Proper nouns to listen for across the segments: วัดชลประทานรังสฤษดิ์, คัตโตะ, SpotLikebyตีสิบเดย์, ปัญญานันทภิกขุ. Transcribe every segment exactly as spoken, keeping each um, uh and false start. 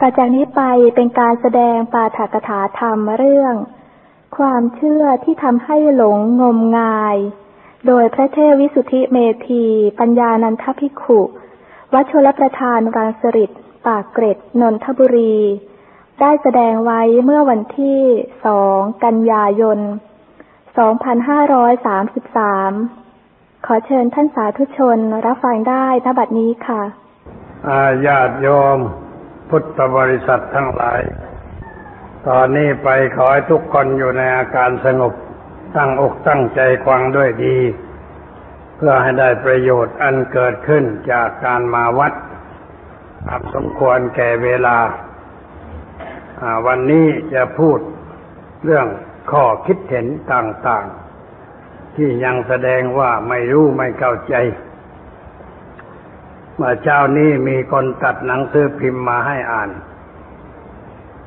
ต่อจากนี้ไปเป็นการแสดงปาฐกถาธรรมเรื่องความเชื่อที่ทำให้หลงงมงายโดยพระเทพวิสุทธิเมธีปัญญานันทภิกขุวัดชลประทานรังสฤษดิ์ปากเกร็ดนนทบุรีได้แสดงไว้เมื่อวันที่สองกันยายนสองพันห้าร้อยสามสิบสามขอเชิญท่านสาธุชนรับฟังได้ณบัดนี้ค่ะอาญาติโยมพุทธบริษัททั้งหลายตอนนี้ไปขอให้ทุกคนอยู่ในอาการสงบตั้งอกตั้งใจฟังด้วยดีเพื่อให้ได้ประโยชน์อันเกิดขึ้นจากการมาวัดตามสมควรแก่เวลาวันนี้จะพูดเรื่องข้อคิดเห็นต่างๆที่ยังแสดงว่าไม่รู้ไม่เข้าใจเมื่อเช้านี้มีคนตัดหนังสือพิมพ์มาให้อ่าน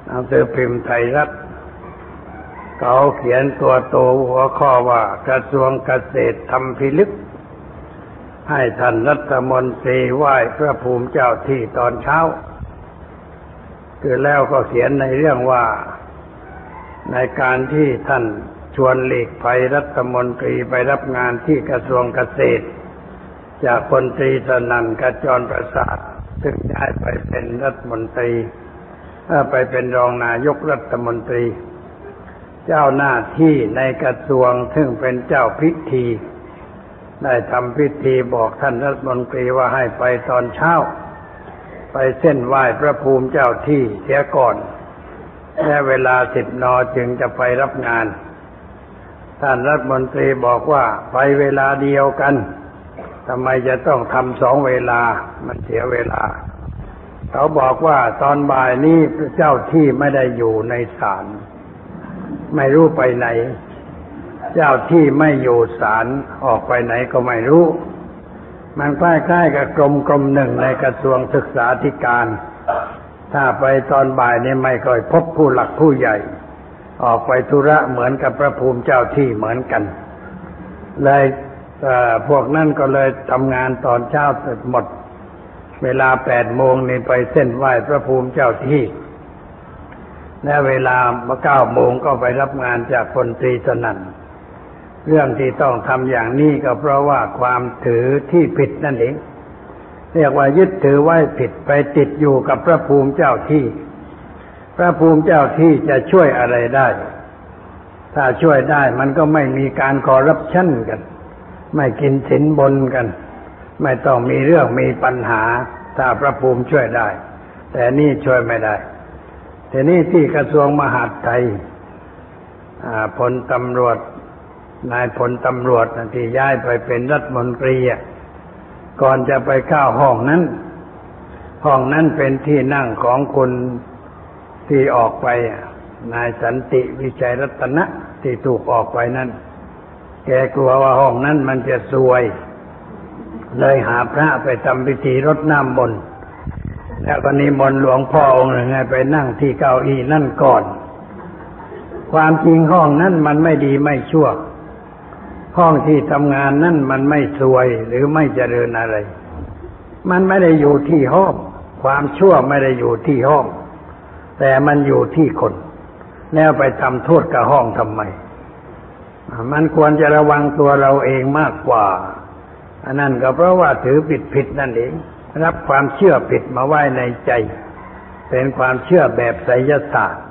หนังสือพิมพ์ไทยรัฐเขาเขียนตัวโตหัวข้อว่ากระทรวงเกษตรทำพิลึกให้ท่านรัฐมนตรีไหว้พระภูมิเจ้าที่ตอนเช้าคือแล้วก็เขียนในเรื่องว่าในการที่ท่านชวนหลีกภัยรัฐมนตรีไปรับงานที่กระทรวงเกษตรจากพลตรีสนั่นขจรประสาทซึ่งย้ายไปเป็นรัฐมนตรีไปเป็นรองนายกรัฐมนตรีเจ้าหน้าที่ในกระทรวงซึ่งเป็นเจ้าพิธีได้ทำพิธีบอกท่านรัฐมนตรีว่าให้ไปตอนเช้าไปเส้นไหว้พระภูมิเจ้าที่เสียก่อนและเวลาสิบนจึงจะไปรับงานท่านรัฐมนตรีบอกว่าไปเวลาเดียวกันทำไมจะต้องทำสองเวลามันเสียเวลาเขาบอกว่าตอนบ่ายนี้พระเจ้าที่ไม่ได้อยู่ในศาลไม่รู้ไปไหนเจ้าที่ไม่อยู่ศาลออกไปไหนก็ไม่รู้มันใกล้ๆกับกรมกรมหนึ่งในกระทรวงศึกษาธิการถ้าไปตอนบ่ายนี้ไม่ค่อยพบผู้หลักผู้ใหญ่ออกไปธุระเหมือนกับพระภูมิเจ้าที่เหมือนกันเลยพวกนั่นก็เลยทำงานตอนเช้าเสร็จหมดเวลาแปดโมงนี่ไปเส้นไหว้พระภูมิเจ้าที่และเวลาเก้าโมงก็ไปรับงานจากพลตรีสนั่นเรื่องที่ต้องทำอย่างนี้ก็เพราะว่าความถือที่ผิดนั่นเองเรียกว่ายึดถือไว้ผิดไปติดอยู่กับพระภูมิเจ้าที่พระภูมิเจ้าที่จะช่วยอะไรได้ถ้าช่วยได้มันก็ไม่มีการคอร์รัปชันกันไม่กินสินบนกันไม่ต้องมีเรื่องมีปัญหาถ้าพระภูมิช่วยได้แต่นี่ช่วยไม่ได้แต่นี่ที่กระทรวงมหาดไทยพลตำรวจนายพลตำรวจที่ย้ายไปเป็นรัฐมนตรีก่อนจะไปเข้าห้องนั้นห้องนั้นเป็นที่นั่งของคนที่ออกไปนายสันติวิชัยรัตนะที่ถูกออกไปนั้นแกกลัวว่าห้องนั้นมันจะซวยเลยหาพระไปทำพิธีรดน้ำมนต์แล้วก็นิมนต์หลวงพ่อองค์หนึ่งไปนั่งที่เก้าอี้นั่นก่อนความจริงห้องนั้นมันไม่ดีไม่ชั่วห้องที่ทำงานนั่นมันไม่สวยหรือไม่เจริญอะไรมันไม่ได้อยู่ที่ห้องความชั่วไม่ได้อยู่ที่ห้องแต่มันอยู่ที่คนแล้วไปทำโทษกับห้องทำไมมันควรจะระวังตัวเราเองมากกว่าอันนั้นก็เพราะว่าถือผิดผิดนั่นเองรับความเชื่อผิดมาไว้ในใจเป็นความเชื่อแบบไสยศาสตร์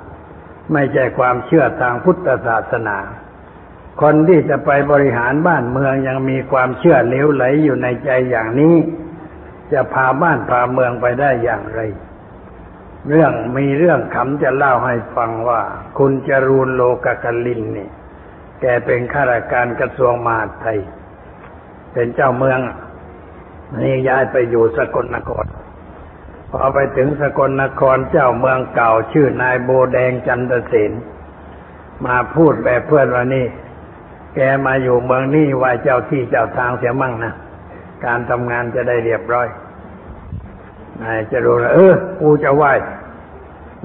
ไม่ใช่ความเชื่อทางพุทธศาสนาคนที่จะไปบริหารบ้านเมืองยังมีความเชื่อเหลวไหลอยู่ในใจอย่างนี้จะพาบ้านพาเมืองไปได้อย่างไรเรื่องมีเรื่องขำจะเล่าให้ฟังว่าคุณจรูนโลกกลินนี่แกเป็นข้าราชการกระทรวงมหาดไทยเป็นเจ้าเมืองนี่ย้ายไปอยู่สกลนครพอไปถึงสกลนครเจ้าเมืองเก่าชื่อนายโบแดงจันทเสนมาพูดแบบเพื่อนว่านี่แกมาอยู่เมืองนี่ว่าเจ้าที่เจ้าทางเสียมั่งนะการทำงานจะได้เรียบร้อยนายจะรู้เออกูจะไหว้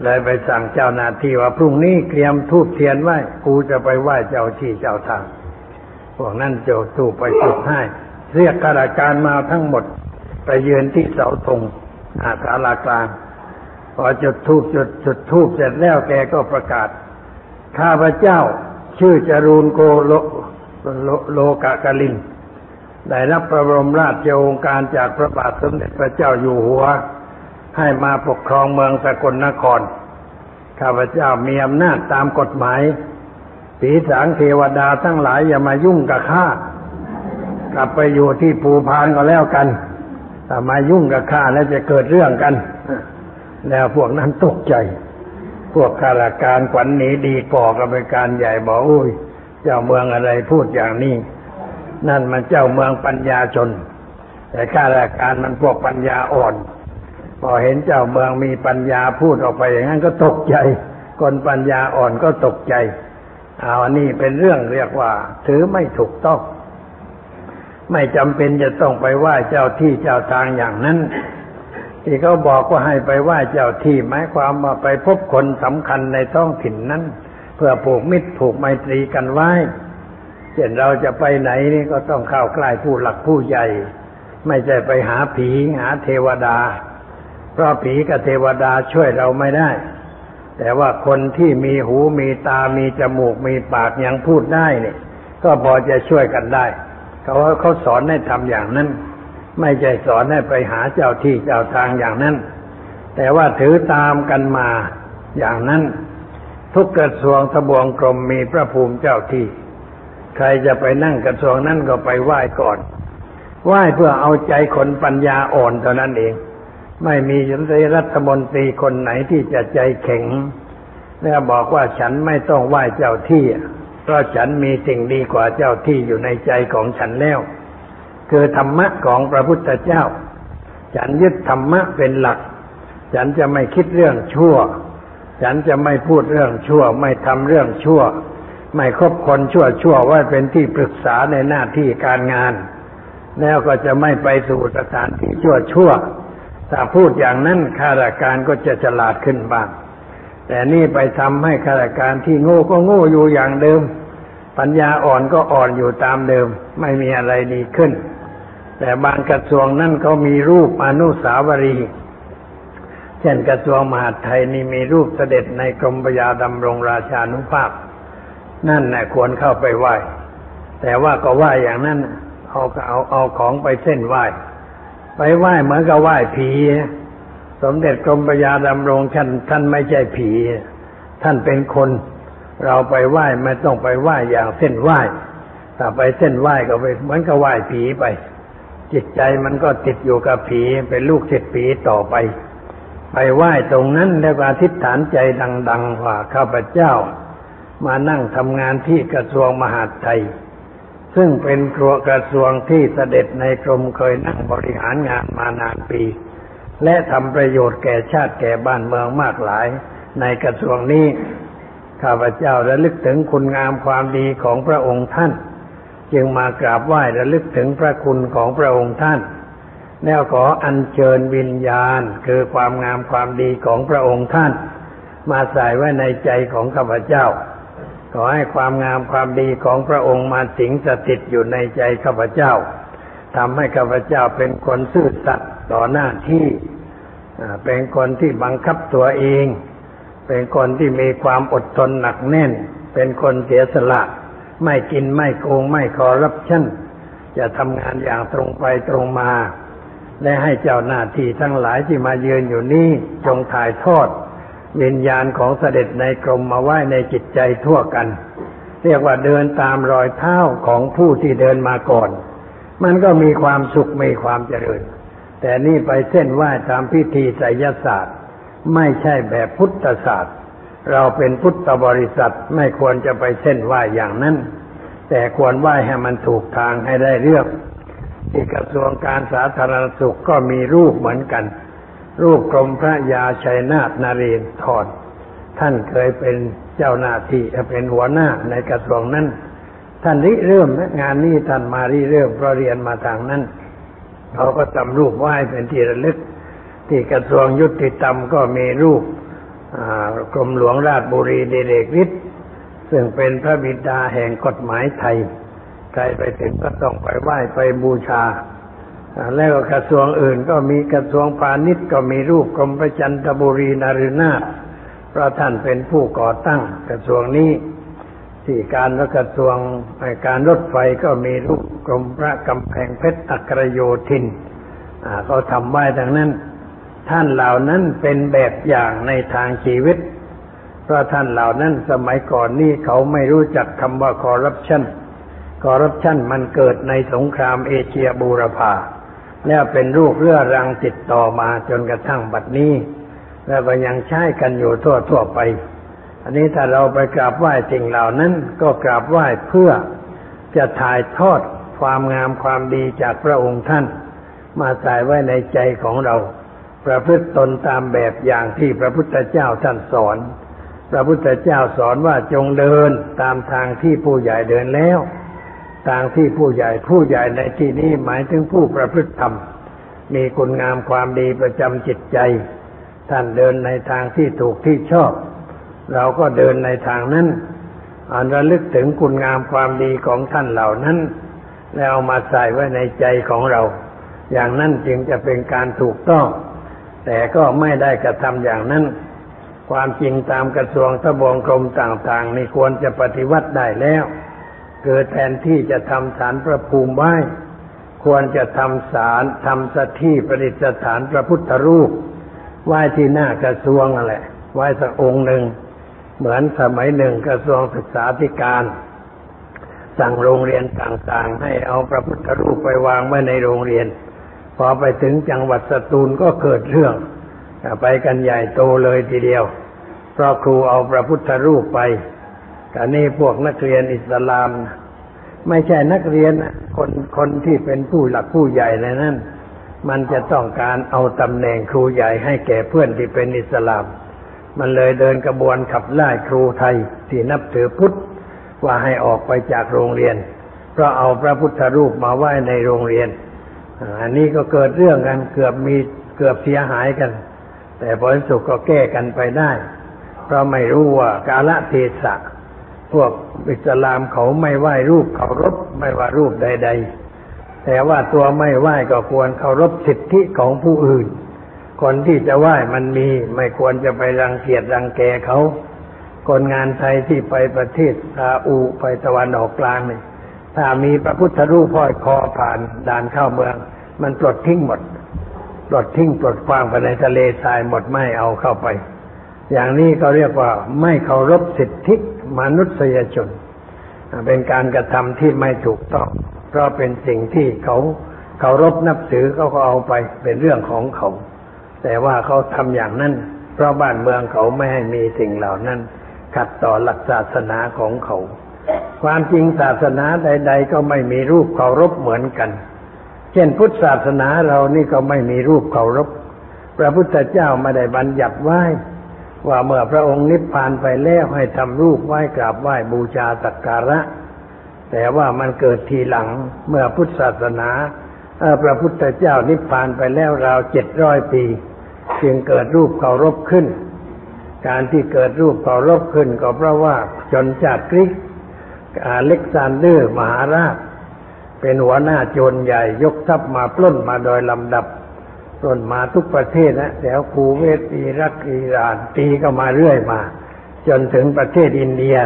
เลยไปสั่งเจ้าหน้าที่ว่าพรุ่งนี้เตรียมธูปเทียนไหว้กูจะไปไหว้เจ้าที่เจ้าทางพวกนั้นโจทย์ถูกไปจุดให้เรียกข้าราชการมาทั้งหมดไปยืนที่เสาธงอาศาลากลาง พอจุดธูปจุดจุดธูปเสร็จแล้วแกก็ประกาศข้าพเจ้าชื่อจรูนโกโลโลกกลินได้รับพระบรมราชโองการจากพระบาทสมเด็จพระเจ้าอยู่หัวให้มาปกครองเมืองสกลนครข้าพเจ้ามีอำนาจตามกฎหมายปีศาจเทวดาทั้งหลายอย่ามายุ่งกับข้ากลับไปอยู่ที่ภูพานก็แล้วกันถ้ามายุ่งกับข้าแล้วจะเกิดเรื่องกันแล้วพวกนั้นตกใจพวกข้าราชการขวัญหนีดีก่อกับเป็นการใหญ่บอกอุ้ยเจ้าเมืองอะไรพูดอย่างนี้นั่นมันเจ้าเมืองปัญญาชนแต่ข้าราชการมันพวกปัญญาอ่อนพอเห็นเจ้าเมืองมีปัญญาพูดออกไปอย่างนั้นก็ตกใจคนปัญญาอ่อนก็ตกใจเอาอันนี้เป็นเรื่องเรียกว่าถือไม่ถูกต้องไม่จำเป็นจะต้องไปไหว้เจ้าที่เจ้าทางอย่างนั้นที่เขาบอกว่าให้ไปไหว้เจ้าที่หมายความว่าไปพบคนสำคัญในท้องถิ่นนั้นเพื่อผูกมิตรผูกไมตรีกันไว้เช่นเราจะไปไหนนี่ก็ต้องเข้าใกล้ผู้หลักผู้ใหญ่ไม่ใช่ไปหาผีหาเทวดาเพราะผีกับเทวดาช่วยเราไม่ได้แต่ว่าคนที่มีหูมีตามีจมูกมีปากยังพูดได้นี่ก็พอจะช่วยกันได้เขาเขาสอนให้ทำอย่างนั้นไม่ใช่สอนให้ไปหาเจ้าที่เจ้าทางอย่างนั้นแต่ว่าถือตามกันมาอย่างนั้นทุกกระทรวงทบวงกรมมีพระภูมิเจ้าที่ใครจะไปนั่งกระทรวงนั้นก็ไปไหว้ก่อนไหว้เพื่อเอาใจคนปัญญาอ่อนเท่านั้นเองไม่มีรัฐมนตรีคนไหนที่จะใจแข็งแล้วบอกว่าฉันไม่ต้องไหว้เจ้าที่เพราะฉันมีสิ่งดีกว่าเจ้าที่อยู่ในใจของฉันแล้วคือธรรมะของพระพุทธเจ้าฉันยึดธรรมะเป็นหลักฉันจะไม่คิดเรื่องชั่วฉันจะไม่พูดเรื่องชั่วไม่ทำเรื่องชั่วไม่คบคนชั่วชั่วไว้เป็นที่ปรึกษาในหน้าที่การงานแล้วก็จะไม่ไปสู่สถานที่ชั่วชั่วถ้าพูดอย่างนั้นข้าราชการก็จะฉลาดขึ้นบ้างแต่นี่ไปทำให้ข้าราชการที่โง่ก็โง่อยู่อย่างเดิมปัญญาอ่อนก็อ่อนอยู่ตามเดิมไม่มีอะไรดีขึ้นแต่บางกระทรวงนั้นเขามีรูปอนุสาวรีย์เช่นกระทรวงมหาดไทยนี่มีรูปเสด็จในกรมพระยาดำรงราชานุภาพนั่นน่ะควรเข้าไปไหว้แต่ว่าก็ไหว้อย่างนั้นเอาเอาเอาของไปเส้นไหว้ไปไหว้เหมือนกับไหว้ผีสมเด็จกรมพระยาดำรงท่านท่านไม่ใช่ผีท่านเป็นคนเราไปไหว้ไม่ต้องไปไหว้อย่างเส้นไหว้ถ้าไปเส้นไหว้ก็ไปเหมือนกับไหว้ผีไปจิตใจมันก็ติดอยู่กับผีเป็นลูกศิษย์ผีต่อไปไปไหว้ตรงนั้นแล้วก็อธิษฐานใจดังๆว่าข้าพเจ้ามานั่งทำงานที่กระทรวงมหาดไทยซึ่งเป็นครัวกระทรวงที่เสด็จในกรมเคยนั่งบริหารงานมานานปีและทำประโยชน์แก่ชาติแก่บ้านเมืองมากหลายในกระทรวงนี้ข้าพเจ้าระลึกถึงคุณงามความดีของพระองค์ท่านจึงมากราบไหว้ระลึกถึงพระคุณของพระองค์ท่านแล้วขออัญเชิญวิญญาณคือความงามความดีของพระองค์ท่านมาใส่ไว้ในใจของข้าพเจ้าขอให้ความงามความดีของพระองค์มาสิงสถิตอยู่ในใจข้าพเจ้าทำให้ข้าพเจ้าเป็นคนซื่อสัตย์ต่อหน้าที่เป็นคนที่บังคับตัวเองเป็นคนที่มีความอดทนหนักแน่นเป็นคนเสียสละไม่กินไม่โกงไม่คอร์รัปชั่นจะทำงานอย่างตรงไปตรงมาและให้เจ้าหน้าที่ทั้งหลายที่มายืนอยู่นี้จงถ่ายทอดวิญญาณของเสด็จในกรมมาไว้ในจิตใจทั่วกันเรียกว่าเดินตามรอยเท้าของผู้ที่เดินมาก่อนมันก็มีความสุขมีความเจริญแต่นี่ไปเส้นไหว้ตามพิธีไสยศาสตร์ไม่ใช่แบบพุทธศาสตร์เราเป็นพุทธบริษัทไม่ควรจะไปเส้นไหว้อย่างนั้นแต่ควรไหว้ให้มันถูกทางให้ได้เรื่องที่กระทรวงการสาธารณสุขก็มีรูปเหมือนกันรูปกรมพระยาชัยนาทนเรนทรท่านเคยเป็นเจ้าหน้าที่เป็นหัวหน้าในกระทรวงนั้นท่านริเริ่มงานนี้ท่านมาริเริ่มเพราะเรียนมาทางนั้นเขาก็ทำรูปไหว้เป็นที่ระลึกที่กระทรวงยุติธรรมก็มีรูปกรมหลวงราชบุรีเดเรกฤทธิ์ซึ่งเป็นพระบิดาแห่งกฎหมายไทยใครไปถึงก็ต้องไปไหว้ไปบูชา แล้วกระทรวงอื่นก็มีกระทรวงพาณิชย์ก็มีรูปกรมประจันตบุรีนฤนาถเพราะท่านเป็นผู้ก่อตั้งกระทรวงนี้ที่การและกระทรวงการรถไฟก็มีรูปกรมพระกำแพงเพชรอัครโยธินเขาทำไว้ดังนั้นท่านเหล่านั้นเป็นแบบอย่างในทางชีวิตเพราะท่านเหล่านั้นสมัยก่อนนี่เขาไม่รู้จักคำว่าคอร์รัปชันคอร์รัปชันมันเกิดในสงครามเอเชียบูรพาแล้วเป็นรูปเรื่อรังติดต่อมาจนกระทั่งบัดนี้แล้วก็ยังใช้กันอยู่ทั่วทั่วไปอันนี้ถ้าเราไปกราบไหว้สิ่งเหล่านั้นก็กราบไหว้เพื่อจะถ่ายทอดความงามความดีจากพระองค์ท่านมาใส่ไว้ในใจของเราประพฤติตนตามแบบอย่างที่พระพุทธเจ้าท่านสอนพระพุทธเจ้าสอนว่าจงเดินตามทางที่ผู้ใหญ่เดินแล้วทางที่ผู้ใหญ่ผู้ใหญ่ในที่นี้หมายถึงผู้ประพฤติธรรมมีคุณงามความดีประจำจิตใจท่านเดินในทางที่ถูกที่ชอบเราก็เดินในทางนั้นอ่านระลึกถึงคุณงามความดีของท่านเหล่านั้นแล้วเอามาใส่ไว้ในใจของเราอย่างนั้นจึงจะเป็นการถูกต้องแต่ก็ไม่ได้กระทำอย่างนั้นความจริงตามกระทรวงทบวงกรมต่างๆนี่ควรจะปฏิวัติได้แล้วเกิดแทนที่จะทำศาลพระภูมิไว้ควรจะทำศาลทำสถานประดิษฐานพระพุทธรูปไว้ที่หน้ากระทรวงนั่นแหละไว้สักองค์หนึ่งเหมือนสมัยหนึ่งกระทรวงศึกษาธิการสั่งโรงเรียนต่างๆให้เอาพระพุทธรูปไปวางไว้ในโรงเรียนพอไปถึงจังหวัดสตูลก็เกิดเรื่องไปกันใหญ่โตเลยทีเดียวเพราะครูเอาพระพุทธรูปไปแต่นี่พวกนักเรียนอิสลามไม่ใช่นักเรียนคนคนที่เป็นผู้หลักผู้ใหญ่ในนั้นมันจะต้องการเอาตำแหน่งครูใหญ่ให้แก่เพื่อนที่เป็นอิสลามมันเลยเดินกระบวนขับไล่ครูไทยที่นับถือพุทธว่าให้ออกไปจากโรงเรียนเพราะเอาพระพุทธรูปมาไหว้ในโรงเรียนอันนี้ก็เกิดเรื่องกันเกือบมีเกือบเสียหายกันแต่ผลสุดก็แก้กันไปได้เพราะไม่รู้ว่ากาลเทศะพวกอิสลามเขาไม่ไหว้รูปเคารพไม่ว่ารูปใดๆแต่ว่าตัวไม่ไหว้ก็ควรเคารพสิทธิของผู้อื่นคนที่จะไหว้มันมีไม่ควรจะไปรังเกียจรังแกเขาคนงานไทยที่ไปประเทศซาอุไปตะวันออกกลางนี่ถ้ามีพระพุทธรูปห้อยคอผ่านด่านเข้าเมืองมันปลดทิ้งหมดปลดทิ้งปลดขว้างไปในทะเลทรายหมดไม่เอาเข้าไปอย่างนี้เขาเรียกว่าไม่เคารพสิทธิมนุษยชนเป็นการกระทำที่ไม่ถูกต้องเพราะเป็นสิ่งที่เขาเคารพนับถือเขาก็เอาไปเป็นเรื่องของเขาแต่ว่าเขาทำอย่างนั้นเพราะบ้านเมืองเขาไม่ให้มีสิ่งเหล่านั้นขัดต่อหลักศาสนาของเขาความจริงศาสนาใดๆก็ไม่มีรูปเคารพเหมือนกันเช่นพุทธศาสนาเรานี่ก็ไม่มีรูปเคารพพระพุทธเจ้าไม่ได้บัญญัติไว้ว่าเมื่อพระองค์นิพพานไปแล้วให้ทำรูปไหว้กราบไหว้บูชาสักการะแต่ว่ามันเกิดทีหลังเมื่อพุทธศาสนาพระพุทธเจ้านิพพานไปแล้วราวเจ็ดร้อยปีจึงเกิดรูปเคารพขึ้นการที่เกิดรูปเคารพขึ้นก็เพราะว่าชนชาติกรีกอเล็กซานเดอร์มหาราชเป็นหัวหน้าโจรใหญ่ยกทัพมาปล้นมาโดยลำดับปล้นมาทุกประเทศนะแถวคูเวตอิรักอิหร่านตีก็มาเรื่อยมาจนถึงประเทศอินเดีย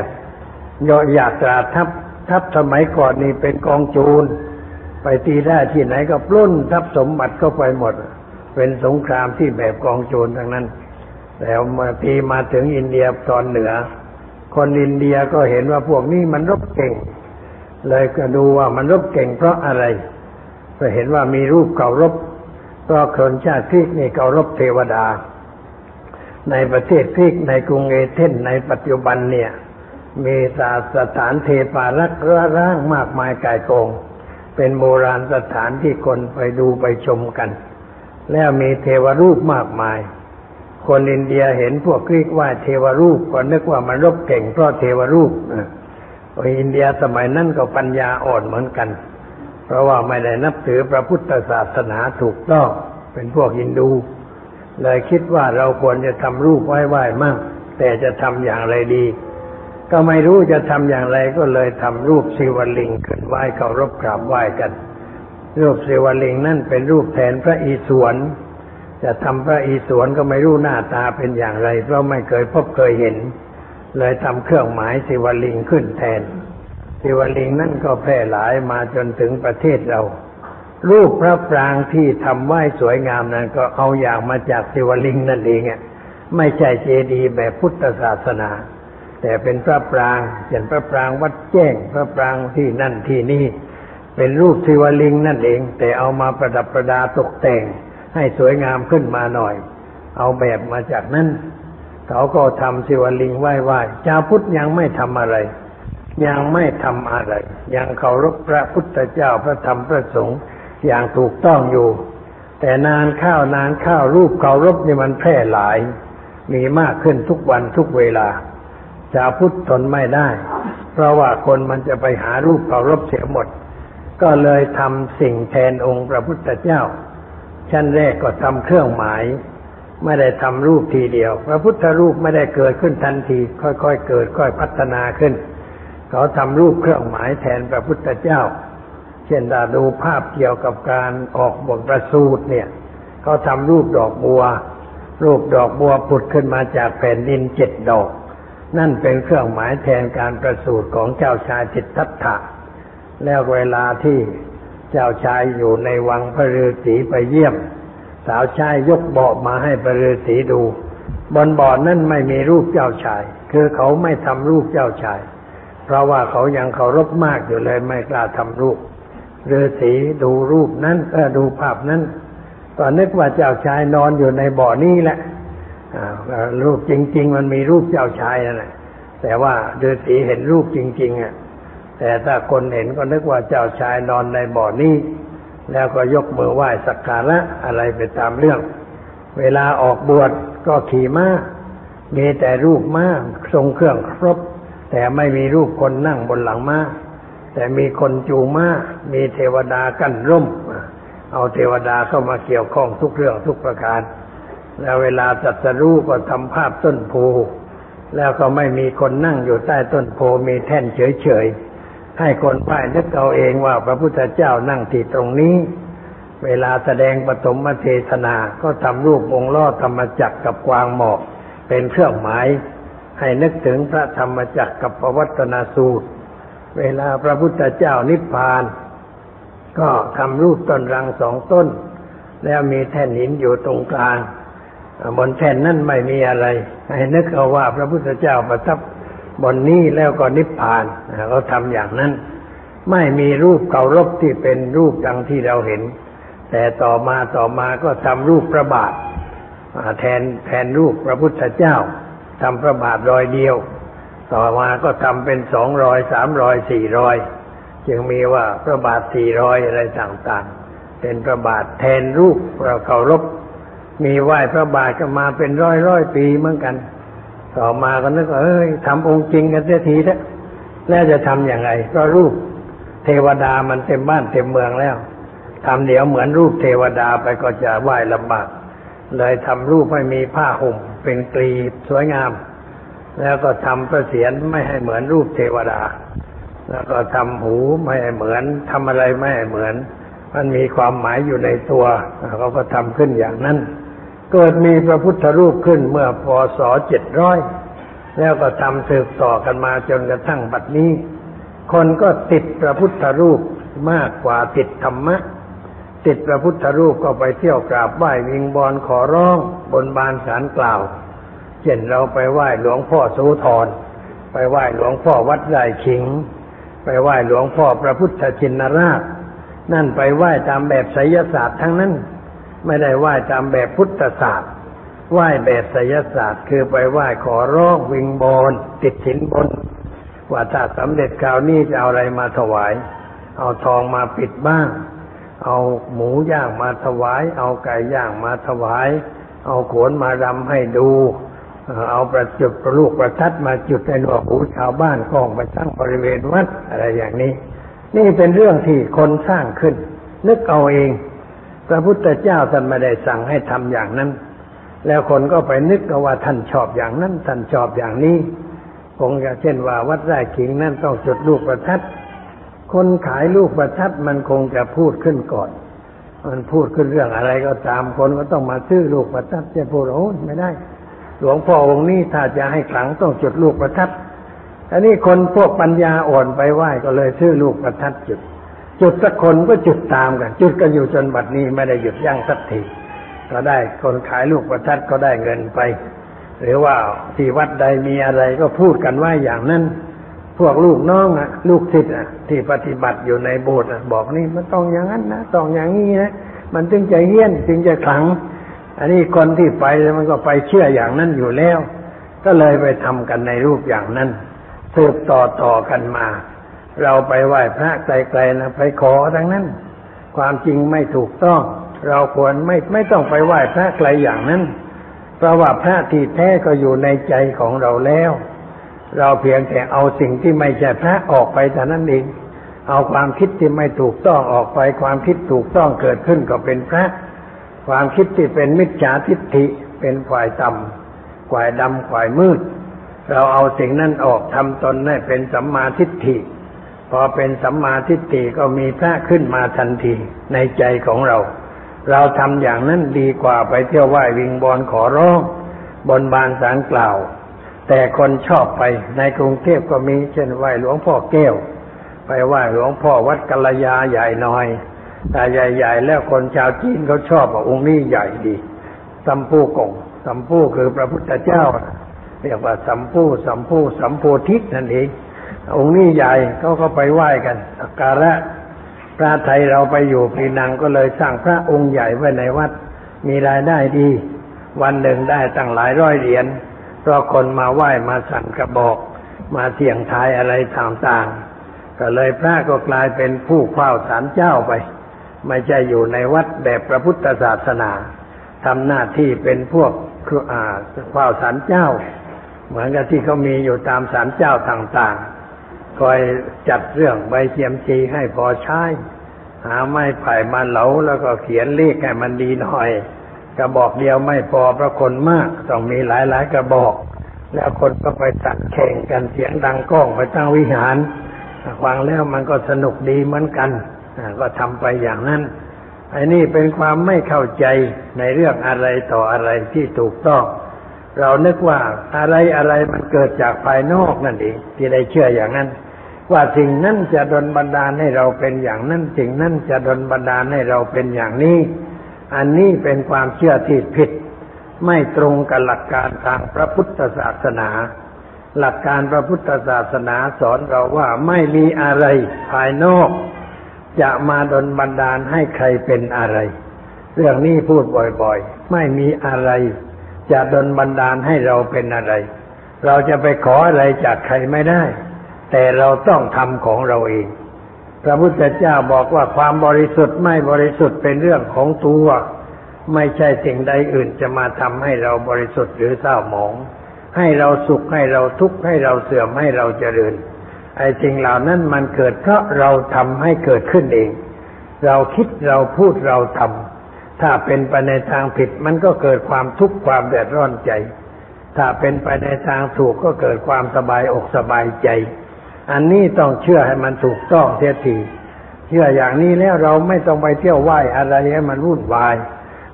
ยออยากตราทัพทัพสมัยก่อนนี่เป็นกองโจรไปตีได้ที่ไหนก็ปล้นทัพสมบัติเข้าไปหมดเป็นสงครามที่แบบกองโจรทั้งนั้นแต่มาตีมาถึงอินเดียตอนเหนือคนอินเดียก็เห็นว่าพวกนี้มันรบเก่งเลยก็ดูว่ามันรบเก่งเพราะอะไรก็เห็นว่ามีรูปเคารพเพราะคนชาติกรีกนี่เคารพเทวดาในประเทศกรีกในกรุงเอเธนในปัจจุบันเนี่ยมีสถานเทพารักษ์ร่าร่างมากมายกายกองเป็นโบราณสถานที่คนไปดูไปชมกันแล้วมีเทวรูปมากมายคนอินเดียเห็นพวกกรีกไหว้เทวรูปก็นึกว่ามันรบเก่งเพราะเทวรูปอินเดียสมัยนั้นก็ปัญญาอ่อนเหมือนกันเพราะว่าไม่ได้นับถือพระพุทธศาสนาถูกต้องเป็นพวกฮินดูเลยคิดว่าเราควรจะทำรูปไหว้ไหว้มั่งแต่จะทำอย่างไรดีก็ไม่รู้จะทำอย่างไรก็เลยทำรูปศิวลิงขึ้นไหว้เคารพกราบไหว้กัน รูปเสวลิงนั่นเป็นรูปแทนพระอิศวรจะทำพระอิศวรก็ไม่รู้หน้าตาเป็นอย่างไรเพราะไม่เคยพบเคยเห็นเลยทำเครื่องหมายเสวลิงขึ้นแทนเสวลิงนั่นก็แพร่หลายมาจนถึงประเทศเรารูปพระปรางที่ทำไหว้สวยงามนั้นก็เอาอย่างมาจากเสวลิงนั่นเองไม่ใช่เจดีย์แบบพุทธศาสนาแต่เป็นพระปรางเช่นพระปรางวัดแจ้งพระปรางที่นั่นที่นี่เป็นรูปเสวลิงนั่นเองแต่เอามาประดับประดาตกแต่งให้สวยงามขึ้นมาหน่อยเอาแบบมาจากนั้นเขาก็ทำเสวลิงไหว้ๆชาวพุทธยังไม่ทำอะไรยังไม่ทำอะไรยังเคารพพระพุทธเจ้าพระธรรมพระสงฆ์อย่างถูกต้องอยู่แต่นานข้าวนานข้าวรูปเคารพนี่มันแพร่หลายมีมากขึ้นทุกวันทุกเวลาชาวพุทธทนไม่ได้เพราะว่าคนมันจะไปหารูปเคารพเสียหมดก็เลยทำสิ่งแทนองค์พระพุทธเจ้าชั้นแรกก็ทำเครื่องหมายไม่ได้ทำรูปทีเดียวพระพุทธรูปไม่ได้เกิดขึ้นทันทีค่อยๆเกิดค่อยพัฒนาขึ้นเขาทำรูปเครื่องหมายแทนพระพุทธเจ้าเช่นถ้าดูภาพเกี่ยวกับการออกบวชประสูติเนี่ยเขาทำรูปดอกบัวรูปดอกบัวผุดขึ้นมาจากแผ่นดินเจ็ดดอกนั่นเป็นเครื่องหมายแทนการประสูติของเจ้าชายสิทธัตถะแล้วเวลาที่เจ้าชายอยู่ในวังพระฤาษีไปเยี่ยมสาวชายยกเบาะมาให้พระฤาษีดูบนเบาะนั่นไม่มีรูปเจ้าชายคือเขาไม่ทำรูปเจ้าชายเพราะว่าเขายังเคารพมากอยู่เลยไม่กล้าทำรูปฤาษีดูรูปนั้นเออดูภาพนั้นตอนนึกว่าเจ้าชายนอนอยู่ในบ่อนี้แหละรูปจริงๆมันมีรูปเจ้าชายนั่นแหละแต่ว่าฤาษีเห็นรูปจริงๆอ่ะแต่ถ้าคนเห็นก็นึกว่าเจ้าชายนอนในบ่อนี้แล้วก็ยกมือไหว้สักการะอะไรไปตามเรื่องเวลาออกบวชก็ขี่ม้ามีแต่รูปม้าทรงเครื่องครบแต่ไม่มีรูปคนนั่งบนหลังม้าแต่มีคนจูงม้ามีเทวดากั้นร่มเอาเทวดาเข้ามาเกี่ยวข้องทุกเรื่องทุกประการแล้วเวลาตรัสรู้ก็ทำภาพต้นโพแล้วก็ไม่มีคนนั่งอยู่ใต้ต้นโพมีแท่นเฉยๆให้คนไหว้นึกเอาเองว่าพระพุทธเจ้านั่งที่ตรงนี้เวลาแสดงปฐมเทศนาก็ทำรูปองค์ล้อธรรมจักรกับกวางหมอกเป็นเครื่องหมายให้นึกถึงพระธรรมจักรกับปวัตตนสูตรเวลาพระพุทธเจ้านิพพานก็ทำรูปต้นรังสองต้นแล้วมีแท่นหินอยู่ตรงกลางบนแท่นนั่นไม่มีอะไรให้นึกเอาว่าพระพุทธเจ้าประทับบนนี้แล้วก็นิพพานเขาทำอย่างนั้นไม่มีรูปเคารพที่เป็นรูปดังที่เราเห็นแต่ต่อมาต่อมาก็ทำรูปพระบาทแทนแทนรูปพระพุทธเจ้าทำพระบาทรอยเดียวต่อมาก็ทำเป็นสองรอยสามรอยสี่รอยจึงมีว่าพระบาทสี่รอยอะไรต่างๆเป็นพระบาทแทนรูปเราเคารพมีไหว้พระบาทก็มาเป็นร้อยร้อยปีเหมือนกันต่อมาก็นึกว่าเอ้ยทำองค์จริงกันเสียทีเถอะแล้วจะทำอย่างไรก็รูปเทวดามันเต็มบ้านเต็มเมืองแล้วทำเดี๋ยวเหมือนรูปเทวดาไปก็จะไหว้ลำบากเลยทำรูปให้มีผ้าห่มเป็นกลีบสวยงามแล้วก็ทำพระเศียรไม่ให้เหมือนรูปเทวดาแล้วก็ทำหูไม่ให้เหมือนทำอะไรไม่ให้เหมือนมันมีความหมายอยู่ในตัวเขาก็ทำขึ้นอย่างนั้นเกิดมีพระพุทธรูปขึ้นเมื่อพ.ศ.เจ็ดร้อยแล้วก็ทำสืบต่อกันมาจนกระทั่งบัดนี้คนก็ติดพระพุทธรูปมากกว่าติดธรรมะติดพระพุทธรูปก็ไปเที่ยวกราบไหว้วิงบอนขอร้องบนบานศาลกล่าวเช่นเราไปไหว้หลวงพ่อโสธรไปไหว้หลวงพ่อวัดไร่ขิงไปไหว้หลวงพ่อพระพุทธชินราชนั่นไปไหว้ตามแบบไสยศาสตร์ทั้งนั้นไม่ได้ไหว้ตามแบบพุทธศาสตร์ไหว้แบบไสยศาสตร์คือไปไหว้ขอร้องวิงบอนติดสินบนว่าถ้าสำเร็จคราวนี้จะเอาอะไรมาถวายเอาทองมาปิดบ้างเอาหมูย่างมาถวายเอาไก่ย่างมาถวายเอาโขนมารำให้ดูเอาประจุประลูกประทัดมาจุดในหนวกหูชาวบ้านกองไปตั้งบริเวณวัดอะไรอย่างนี้นี่เป็นเรื่องที่คนสร้างขึ้นนึกเอาเองพระพุทธเจ้าท่านไม่ได้สั่งให้ทำอย่างนั้นแล้วคนก็ไปนึกว่าท่านชอบอย่างนั้นท่านชอบอย่างนี้คงจะเช่นว่าวัดไร่ขิงนั่นต้องจุดลูกประทัด คนขายลูกประทัดมันคงจะพูดขึ้นก่อนมันพูดขึ้นเรื่องอะไรก็ตามคนก็ต้องมาซื้อลูกประทัดจะพูดโอ้ไม่ได้หลวงพ่อองค์นี้ถ้าจะให้ขลังต้องจุดลูกประทัดอันนี้คนพวกปัญญาอ่อนไปไหว้ก็เลยซื้อลูกประทัดจุดจุดสักคนก็จุดตามกันจุดกันอยู่จนบัดนี้ไม่ได้หยุดยั้งสักทีก็ได้คนขายลูกประทัดก็ได้เงินไปหรือว่าที่วัดใดมีอะไรก็พูดกันว่าอย่างนั้นพวกลูกน้องนะลูกศิษย์นะที่ปฏิบัติอยู่ในโบสถ์นะบอกนี่มันต้องอย่างนั้นนะต้องอย่างนี้นะมันจึงจะเฮี้ยนจึงจะขลังอันนี้คนที่ไปมันก็ไปเชื่ออย่างนั้นอยู่แล้วก็เลยไปทำกันในรูปอย่างนั้นสืบต่อต่อกันมาเราไปไหว้พระไกลๆนะไปขอทั้งนั้นความจริงไม่ถูกต้องเราควรไม่ไม่ต้องไปไหว้พระไกลอย่างนั้นเพราะว่าพระที่แท้ก็อยู่ในใจของเราแล้วเราเพียงแต่เอาสิ่งที่ไม่ใช่พระออกไปแต่นั้นเองเอาความคิดที่ไม่ถูกต้องออกไปความคิดถูกต้องเกิดขึ้นก็เป็นพระความคิดที่เป็นมิจฉาทิฏฐิเป็นฝ่ายต่ำฝ่ายดำฝ่ายมืดเราเอาสิ่งนั้นออกทำตนให้เป็นสัมมาทิฏฐิพอเป็นสัมมาทิฏฐิก็มีพระขึ้นมาทันทีในใจของเราเราทำอย่างนั้นดีกว่าไปเที่ยวไหว้วิงบอนขอร้องบนบานสารกล่าวแต่คนชอบไปในกรุงเทพก็มีเช่นไหว้หลวงพ่อแก้วไปไหว้หลวงพ่อวัดกัลยาใหญ่หน่อยแต่ใหญ่ๆแล้วคนชาวจีนเขาชอบว่าองค์นี้ใหญ่ดีสัมปูกงสัมปูคือพระพุทธเจ้าเรียกว่าสัมปูสัมปูสัมโพธินั่นเององค์นี้ใหญ่เขาก็ไปไหว้กันสักการะพระไทยเราไปอยู่ปีนังก็เลยสร้างพระองค์ใหญ่ไว้ในวัดมีรายได้ดีวันหนึ่งได้ตั้งหลายร้อยเหรียญเพราะคนมาไหว้มาสั่นกระบอกมาเสี่ยงทายอะไรต่างๆก็เลยพระก็กลายเป็นผู้เฝ้าศาลเจ้าไปไม่ใช่อยู่ในวัดแบบพระพุทธศาสนาทำหน้าที่เป็นพวกเฝ้าศาลเจ้าเหมือนกับที่เขามีอยู่ตามศาลเจ้าต่างๆคอยจัดเรื่องใบเทียมชีให้พอใช้หาไม้ไผ่มาเหลาแล้วก็เขียนเลขให้มันดีหน่อยกระบอกเดียวไม่พอเพราะคนมากต้องมีหลายๆกระบอกแล้วคนก็ไปตัดแข่งกันเสียงดังก้องไปตั้งวิหารฟังแล้วมันก็สนุกดีเหมือนกันก็ทำไปอย่างนั้นไอ้นี่เป็นความไม่เข้าใจในเรื่องอะไรต่ออะไรที่ถูกต้องเรานึกว่าอะไรอะไรมันเกิดจากภายนอกนั่นเองที่ได้เชื่ออย่างนั้นว่าสิ่งนั้นจะดลบันดาลให้เราเป็นอย่างนั้นสิ่งนั้นจะดลบันดาลให้เราเป็นอย่างนี้อันนี้เป็นความเชื่อที่ผิดไม่ตรงกับหลักการทางพระพุทธศาสนาหลักการพระพุทธศาสนาสอนเราว่าไม่มีอะไรภายนอกจะมาดลบันดาลให้ใครเป็นอะไรเรื่องนี้พูดบ่อยๆไม่มีอะไรจะดลบันดาลให้เราเป็นอะไรเราจะไปขออะไรจากใครไม่ได้แต่เราต้องทำของเราเองพระพุทธเจ้าบอกว่าความบริสุทธิ์ไม่บริสุทธิ์เป็นเรื่องของตัวไม่ใช่สิ่งใดอื่นจะมาทำให้เราบริสุทธิ์หรือเศร้าหมองให้เราสุขให้เราทุกข์ให้เราเสื่อมให้เราเจริญไอ้สิ่งเหล่านั้นมันเกิดเพราะเราทำให้เกิดขึ้นเองเราคิดเราพูดเราทำถ้าเป็นไปในทางผิดมันก็เกิดความทุกข์ความเดือดร้อนใจถ้าเป็นไปในทางถูกก็เกิดความสบายอกสบายใจอันนี้ต้องเชื่อให้มันถูกต้องเสียทีเชื่ออย่างนี้แล้วเราไม่ต้องไปเที่ยวไหว้อะไรให้มันวุ่นวาย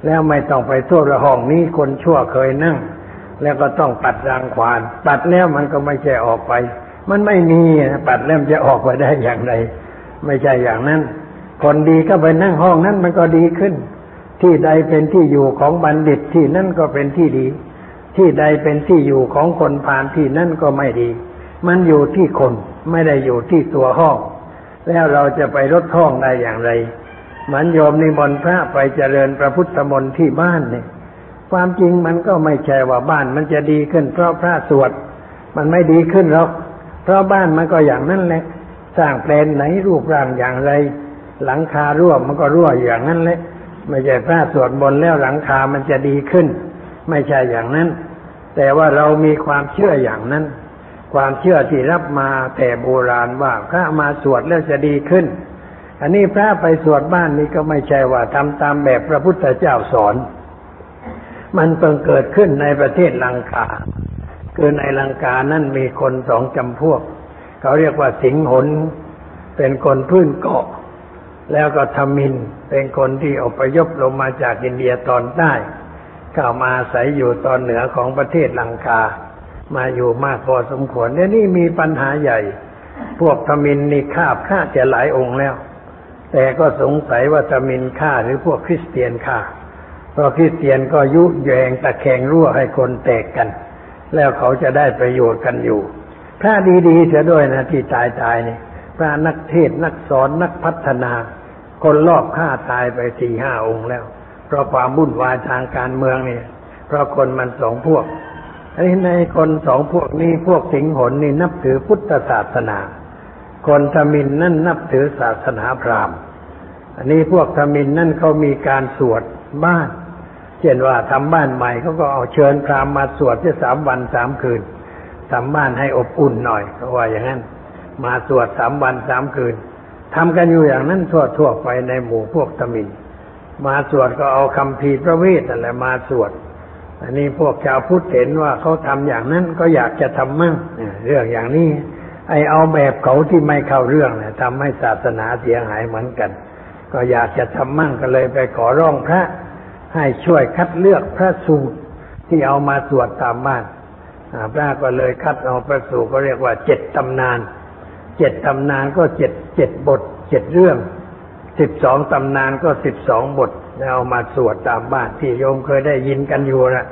แล้วไม่ต้องไปทั่วระห้องนี้คนชั่วเคยนั่งแล้วก็ต้องปัดรังควานปัดแล้วมันก็ไม่ใช่ออกไปมันไม่มีปัดแล้วจะออกไปได้อย่างไรไม่ใช่อย่างนั้นคนดีก็ไปนั่งห้องนั้นมันก็ดีขึ้นที่ใดเป็นที่อยู่ของบัณฑิตที่นั่นก็เป็นที่ดีที่ใดเป็นที่อยู่ของคนพาลที่นั่นก็ไม่ดีมันอยู่ที่คนไม่ได้อยู่ที่ตัวห้องแล้วเราจะไปลดห้องได้อย่างไรเหมือนโยมนิมนต์พระไปเจริญพระพุทธมนต์ที่บ้านเนี่ยความจริงมันก็ไม่ใช่ว่าบ้านมันจะดีขึ้นเพราะพระสวดมันไม่ดีขึ้นหรอกเพราะบ้านมันก็อย่างนั้นแหละสร้างแปลนไหนรูปร่างอย่างไรหลังคารั่วมันก็รั่วอย่างนั้นแหละไม่ใช่พระสวดมนต์แล้วหลังคามันจะดีขึ้นไม่ใช่อย่างนั้นแต่ว่าเรามีความเชื่ออย่างนั้นความเชื่อที่รับมาแต่โบราณว่าพระมาสวดแล้วจะดีขึ้นอันนี้พระไปสวดบ้านนี้ก็ไม่ใช่ว่าทำตามแบบพระพุทธเจ้าสอนมันเพิ่งเกิดขึ้นในประเทศลังกาคือในลังกานั่นมีคนสองจำพวกเขาเรียกว่าสิงหน เป็นคนพื้นเกาะแล้วก็ทมิฬเป็นคนที่อพยพลงมาจากอินเดียตอนใต้เข้ามาอาศัยอยู่ตอนเหนือของประเทศลังกามาอยู่มากพอสมควรและนี่มีปัญหาใหญ่พวกทมิฬนี่ฆ่าฆ่าจะหลายองค์แล้วแต่ก็สงสัยว่าทมิฬฆ่าหรือพวกคริสเตียนฆ่าเพราะคริสเตียนก็ยุแยงตะแคงรั่วให้คนแตกกันแล้วเขาจะได้ประโยชน์กันอยู่พระดีๆเสียด้วยนะที่ตายๆนี่พระนักเทศนักสอนนักพัฒนาคนรอบฆ่าตายไป สี่ห้า องค์แล้วเพราะความวุ่นวายทางการเมืองนี่เพราะคนมันสองพวกไอ้ในคนสองพวกนี้พวกสิงหนนี่นับถือพุทธศาสนาคนทมิฬนั่นนับถือศาสนาพราหมณ์อันนี้พวกทมิฬนั่นเขามีการสวดบ้านเช่นว่าทำบ้านใหม่เขาก็เอาเชิญพราหมณ์มาสวดที่สามวันสามคืนทำบ้านให้อบอุ่นหน่อยเขาว่าอย่างนั้นมาสวดสามวันสามคืนทำกันอยู่อย่างนั้นทั่วๆไปในหมู่พวกทมิฬมาสวดก็เอาคำพีพระเวทอะไรมาสวดอันนี้พวกชาวพุทธเห็นว่าเขาทำอย่างนั้นก็อยากจะทำมั่งเรื่องอย่างนี้ไอเอาแบบเขาที่ไม่เข้าเรื่องเนี่ยทำให้ศาสนาเสียหายเหมือนกันก็อยากจะทำมั่งก็เลยไปขอร้องพระให้ช่วยคัดเลือกพระสูตรที่เอามาสวดตามบ้านพระก็เลยคัดเอาพระสูตรก็เรียกว่าเจ็ดตำนานเจ็ดตำนานก็เจ็ดเจ็ดบทเจ็ดเรื่องสิบสองตำนานก็สิบสองบทเอามาสวดตามบ้านที่โยมเคยได้ยินกันอยู่นะ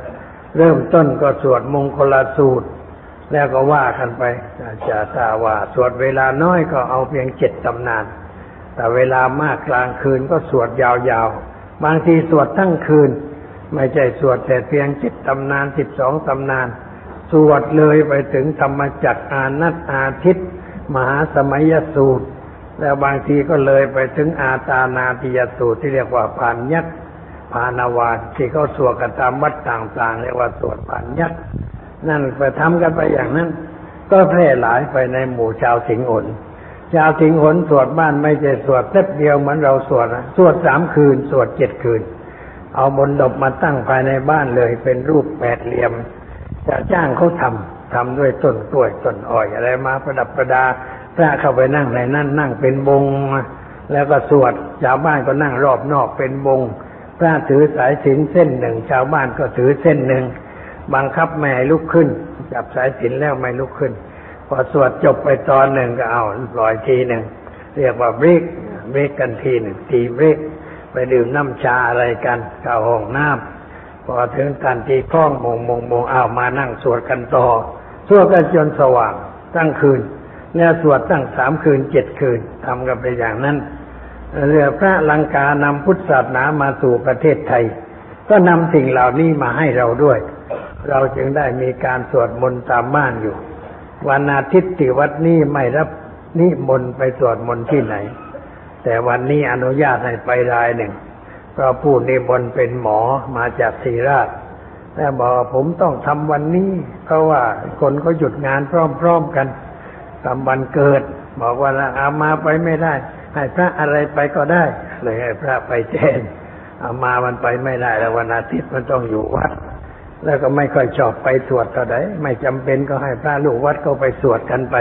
เริ่มต้นก็สวดมงคลสูตรแล้วก็ว่ากันไปอาจารย์ตาว่าสวดเวลาน้อยก็เอาเพียงเจ็ดตำนานแต่เวลามากกลางคืนก็สวดยาวๆบางทีสวดทั้งคืนไม่ใช่สวดแต่เพียงเจ็ดตำนานสิบสองตำนานสวดเลยไปถึงธรรมจักรอานัตอาทิตย์มหาสมัยสูตรแล้วบางทีก็เลยไปถึงอาตานาติยสูตรที่เรียกว่าปานยักษ์ปานวาที่เขาสวดกันตามวัดต่างๆเรียกว่าสวดปานยักษ์นั่นไปทำกันไปอย่างนั้นก็แพร่หลายไปในหมู่ชาวสิงหนชาวสิงหนสวดบ้านไม่ใช่สวดแป๊บเดียวเหมือนเราสวดนะสวดสามคืนสวดเจ็ดคืนเอามณฑปมาตั้งภายในบ้านเลยเป็นรูปแปดเหลี่ยมจะจ้างเขาทำทำด้วยต้นกล้วยต้นอ้อยอะไรมาประดับประดาพระเข้าไปนั่งในนั่นนั่งเป็นวงแล้วก็สวดชาวบ้านก็นั่งรอบนอกเป็นวงพระถือสายศีลเส้นหนึ่งชาวบ้านก็ถือเส้นหนึ่งบังคับไม่ให้ลุกขึ้นจับสายศีลแล้วไม่ลุกขึ้นพอสวดจบไปตอนหนึ่งก็เอาปล่อยทีหนึ่งเรียกว่าเบรกเบรกกันทีหนึ่งทีเบรกไปดื่มน้ำชาอะไรกันเข้าห้องน้ำพอถึงการตีคล้องมงมงมงเอามานั่งสวดกันต่อสวดกันจนสว่างตั้งคืนเนี่ยสวดตั้งสามคืนเจ็ดคืนทำกันไปอย่างนั้นเรือพระลังกานำพุทธศาสนามาสู่ประเทศไทยก็นำสิ่งเหล่านี้มาให้เราด้วยเราจึงได้มีการสวดมนต์ตามบ้านอยู่วันอาทิตย์ที่วัดนี้ไม่รับนิมนต์ไปสวดมนต์ที่ไหนแต่วันนี้อนุญาตให้ไปรายหนึ่งเพราะผู้นิมนต์เป็นหมอมาจากศรีราชแต่บอกผมต้องทำวันนี้เพราะว่าคนเขาหยุดงานพร้อมๆกันทำวันเกิดบอกว่าอามาไปไม่ได้ให้พระอะไรไปก็ได้เลยให้พระไปแทนอามามันไปไม่ได้แล้ววันอาทิตย์มันต้องอยู่วัดแล้วก็ไม่ค่อยชอบไปสวดต่อไหนไม่จำเป็นก็ให้พระลูกวัดก็ไปสวดกันไป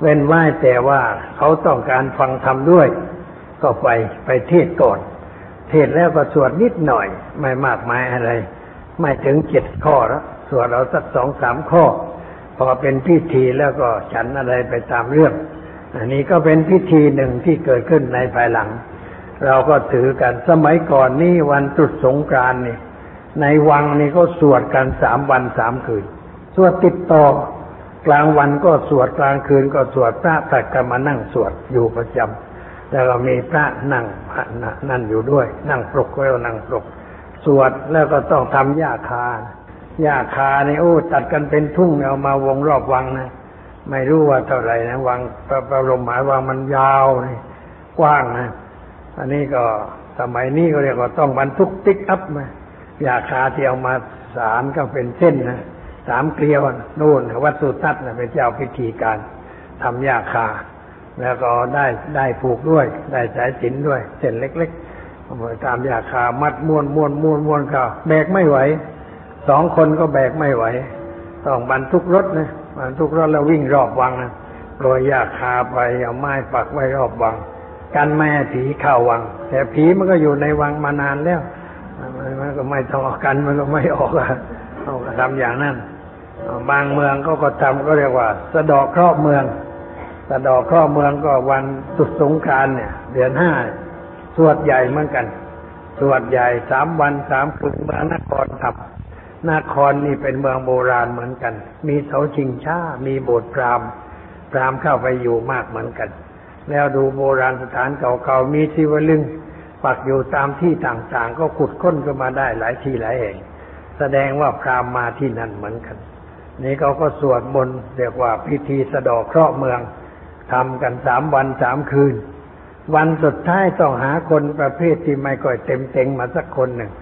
เว้นไว้แต่ว่าเขาต้องการฟังธรรมด้วยก็ไปไปเทศก่อนเทศแล้วก็สวดนิดหน่อยไม่มากมายอะไรไม่ถึงเจ็ดข้อแล้วสวดเอาสักสองสามข้อพอเป็นพิธีแล้วก็ฉันอะไรไปตามเรื่องอันนี้ก็เป็นพิธีหนึ่งที่เกิดขึ้นในภายหลังเราก็ถือกันสมัยก่อนนี่วันตรุษสงกรานต์นี่ในวังนี่ก็สวดกันสามวันสามคืนสวดติดต่อกลางวันก็สวดกลางคืนก็สวดพระตักกรรมนั่งสวดอยู่ประจำแล้วก็มีพระนั่งพระนั่นอยู่ด้วยนั่งปลกแล้วนั่งปลกสวดแล้วก็ต้องทำหญ้าคาหญ้าคานี่โอ้ตัดกันเป็นทุ่งเอามาวงรอบวังนะไม่รู้ว่าเท่าไหร่นะวังพระบรมมหาวังมันยาวนี่กว้างนะอันนี้ก็สมัยนี้ก็เรียกว่าต้องบรรทุกติ๊กอัพมาหญ้าคาที่เอามาสารก็เป็นเส้นนะสามเกลียวนู่นวัดสุทัศน์นะเป็นเจ้าพิธีการทำหญ้าคาแล้วก็ได้ได้ผูกด้วยได้สายสิญจน์ด้วยเส้นเล็กๆเอาตามหญ้าคามัดม้วนม้วนม้วนม้วนก็แบกไม่ไหวสองคนก็แบกไม่ไหวต้องบรรทุกรถนะบรรทุกรถแล้ววิ่งรอบวังนะ โปรยหญ้าคาไปเอาไม้ปักไว้รอบวังกันแม่ผีเข้าวังแต่ผีมันก็อยู่ในวังมานานแล้วมันก็ไม่ต่อกันมันก็ไม่ออกอ่ะเอาทำอย่างนั้นบางเมืองก็ก็ทำก็เรียกว่าสะเดาะเคราะห์เมืองสะเดาะเคราะห์เมืองก็วันสุดสงกรานต์เนี่ยเดือนห้าสวดใหญ่เหมือนกันสวดใหญ่สามวันสามคืนเมืองนครทับนครนี่เป็นเมืองโบราณเหมือนกันมีเสาชิงช้ามีโบสถ์พราหมณ์พราหมณ์เข้าไปอยู่มากเหมือนกันแล้วดูโบราณสถานเก่าๆมีศิวลึงปักอยู่ตามที่ต่างๆก็ขุดค้นขึ้นมาได้หลายที่หลายแห่งแสดงว่าพราหมณ์มาที่นั่นเหมือนกันนี่เขาก็สวดมนต์เรียกว่าพิธีสะเดาะเคราะห์เมืองทำกันสามวันสามคืนวันสุดท้ายต้องหาคนประเภทที่ไม่ก่อยเต็มเต็งมาสักคนหนึ่ง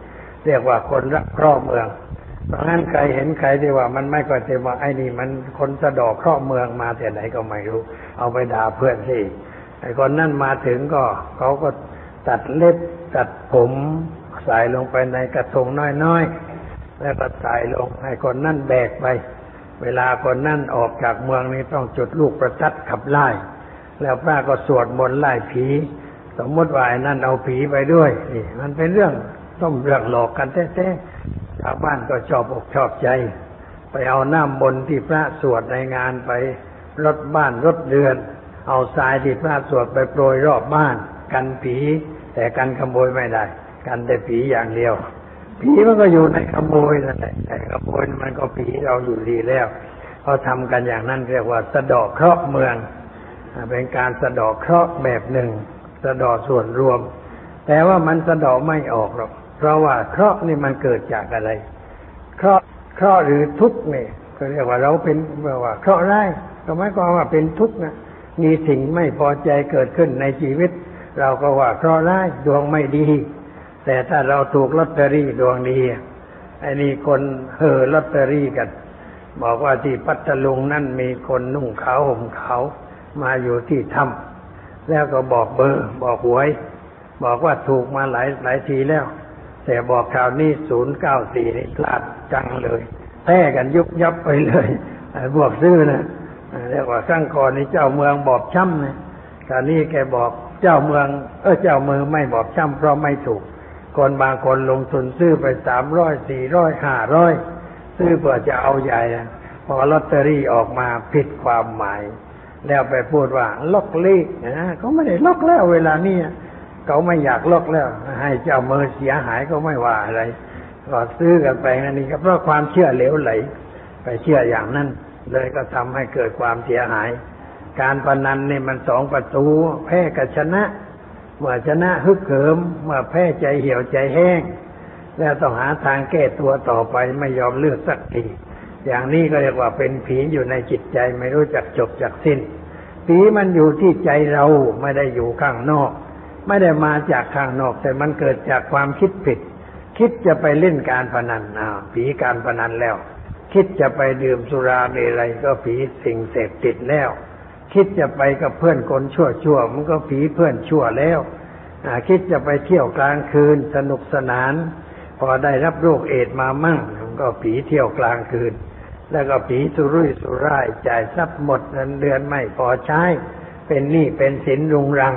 เรียกว่าคนรักเคราะห์เมืองเพราะงั้นใครเห็นใครที่ว่ามันไม่ก่อยเต็มว่าไอ้นี่มันคนสะเดาะเคราะห์เมืองมาแต่ไหนก็ไม่รู้เอาไปด่าเพื่อนสิไอ้คนนั่นมาถึงก็เขาก็ตัดเล็บตัดผมใส่ลงไปในกระทงน้อยๆแล้วก็ใส่ลงให้คนนั่นแบกไปเวลาคนนั่นออกจากเมืองนี้ต้องจุดลูกประทัดขับไล่แล้วพระก็สวดมนต์ไล่ผีสมมติว่าไอ้นั่นเอาผีไปด้วยนี่มันเป็นเรื่องต้มเรื่องหลอกกันแท้ๆชาวบ้านก็ชอบอกชอบใจไปเอาน้ำมนต์ที่พระสวดในงานไปรดบ้านรดเรือนเอาทรายที่พระสวดไปโปรยรอบบ้านกันผีแต่กันขโมยไม่ได้กันแต่ผีอย่างเดียวผีมันก็อยู่ในขโมยนั่นแหละแต่ขโมยมันก็ผีเราอยู่ดีแล้วเขาทำกันอย่างนั้นเรียกว่าสะเดาะเคราะห์เมืองเป็นการสะเดาะเคราะห์แบบหนึ่งสะเดาะส่วนรวมแต่ว่ามันสะเดาะไม่ออกหรอกเพราะว่าเคราะห์นี่มันเกิดจากอะไรเคราะห์เคราะห์หรือทุกข์นี่ก็เรียกว่าเราเป็นว่าเคราะห์ร้ายก็หมายความว่าเป็นทุกข์นะมีสิ่งไม่พอใจเกิดขึ้นในชีวิตเราก็ว่าเคราะห์ร้ายดวงไม่ดีแต่ถ้าเราถูกลอตเตอรี่ดวงดีไอ้นี่คนเห่อลอตเตอรี่กันบอกว่าที่พัทลุงนั่นมีคนนุ่งขาวห่มขาวมาอยู่ที่ถ้ำแล้วก็บอกเบอร์บอกหวยบอกว่าถูกมาหลายหลายทีแล้วแต่บอกคราวนี้ศูนย์เก้าสี่นี่พลาดจังเลยแพ้กันยุบยับไปเลยไอ้พวกซื้อนะเรียกว่าครั้งก่อนนี่เจ้าเมืองบอบช้ำนะคราวนี้แกบอกเจ้าเมืองเออเจ้าเมืองไม่บอบช้ำเพราะไม่ถูกคนบางคนลงทุนซื้อไปสามร้อยสี่ร้อยห้าร้อยซื้อเพื่อจะเอาใหญ่พอลอตเตอรี่ออกมาผิดความหมายแล้วไปพูดว่าล็อกเลขนะเขาไม่ได้ล็อกแล้วเวลานี้เขาไม่อยากล็อกแล้วให้เจ้ามือเสียหายก็ไม่ว่าอะไรก็ซื้อกันไปนั่นนี่ก็เพราะความเชื่อเหลวไหลไปเชื่ออย่างนั้นเลยก็ทำให้เกิดความเสียหายการพนันนี่มันสองประตูแพ้กับชนะเมื่อชนะฮึกเหิมเมื่อแพ้ใจเหี่ยวใจแห้งแล้วต้องหาทางแก้ตัวต่อไปไม่ยอมเลิกสักทีอย่างนี้ก็เรียกว่าเป็นผีอยู่ในจิตใจไม่รู้จักจบจักสิ้นผีมันอยู่ที่ใจเราไม่ได้อยู่ข้างนอกไม่ได้มาจากข้างนอกแต่มันเกิดจากความคิดผิดคิดจะไปเล่นการพนันอ้าวผีการพนันแล้วคิดจะไปดื่มสุราเมรัยก็ผีสิ่งเสพติดแล้วคิดจะไปกับเพื่อนคนชั่วๆมันก็ผีเพื่อนชั่วแล้วคิดจะไปเที่ยวกลางคืนสนุกสนานพอได้รับโรคเอดส์มามั่งมันก็ผีเที่ยวกลางคืนแล้วก็ผีสุรุ่ยสุร่ายจ่ายทรัพย์หมดเงินเดือนไม่พอใช้เป็นหนี้เป็นสินรุงรัง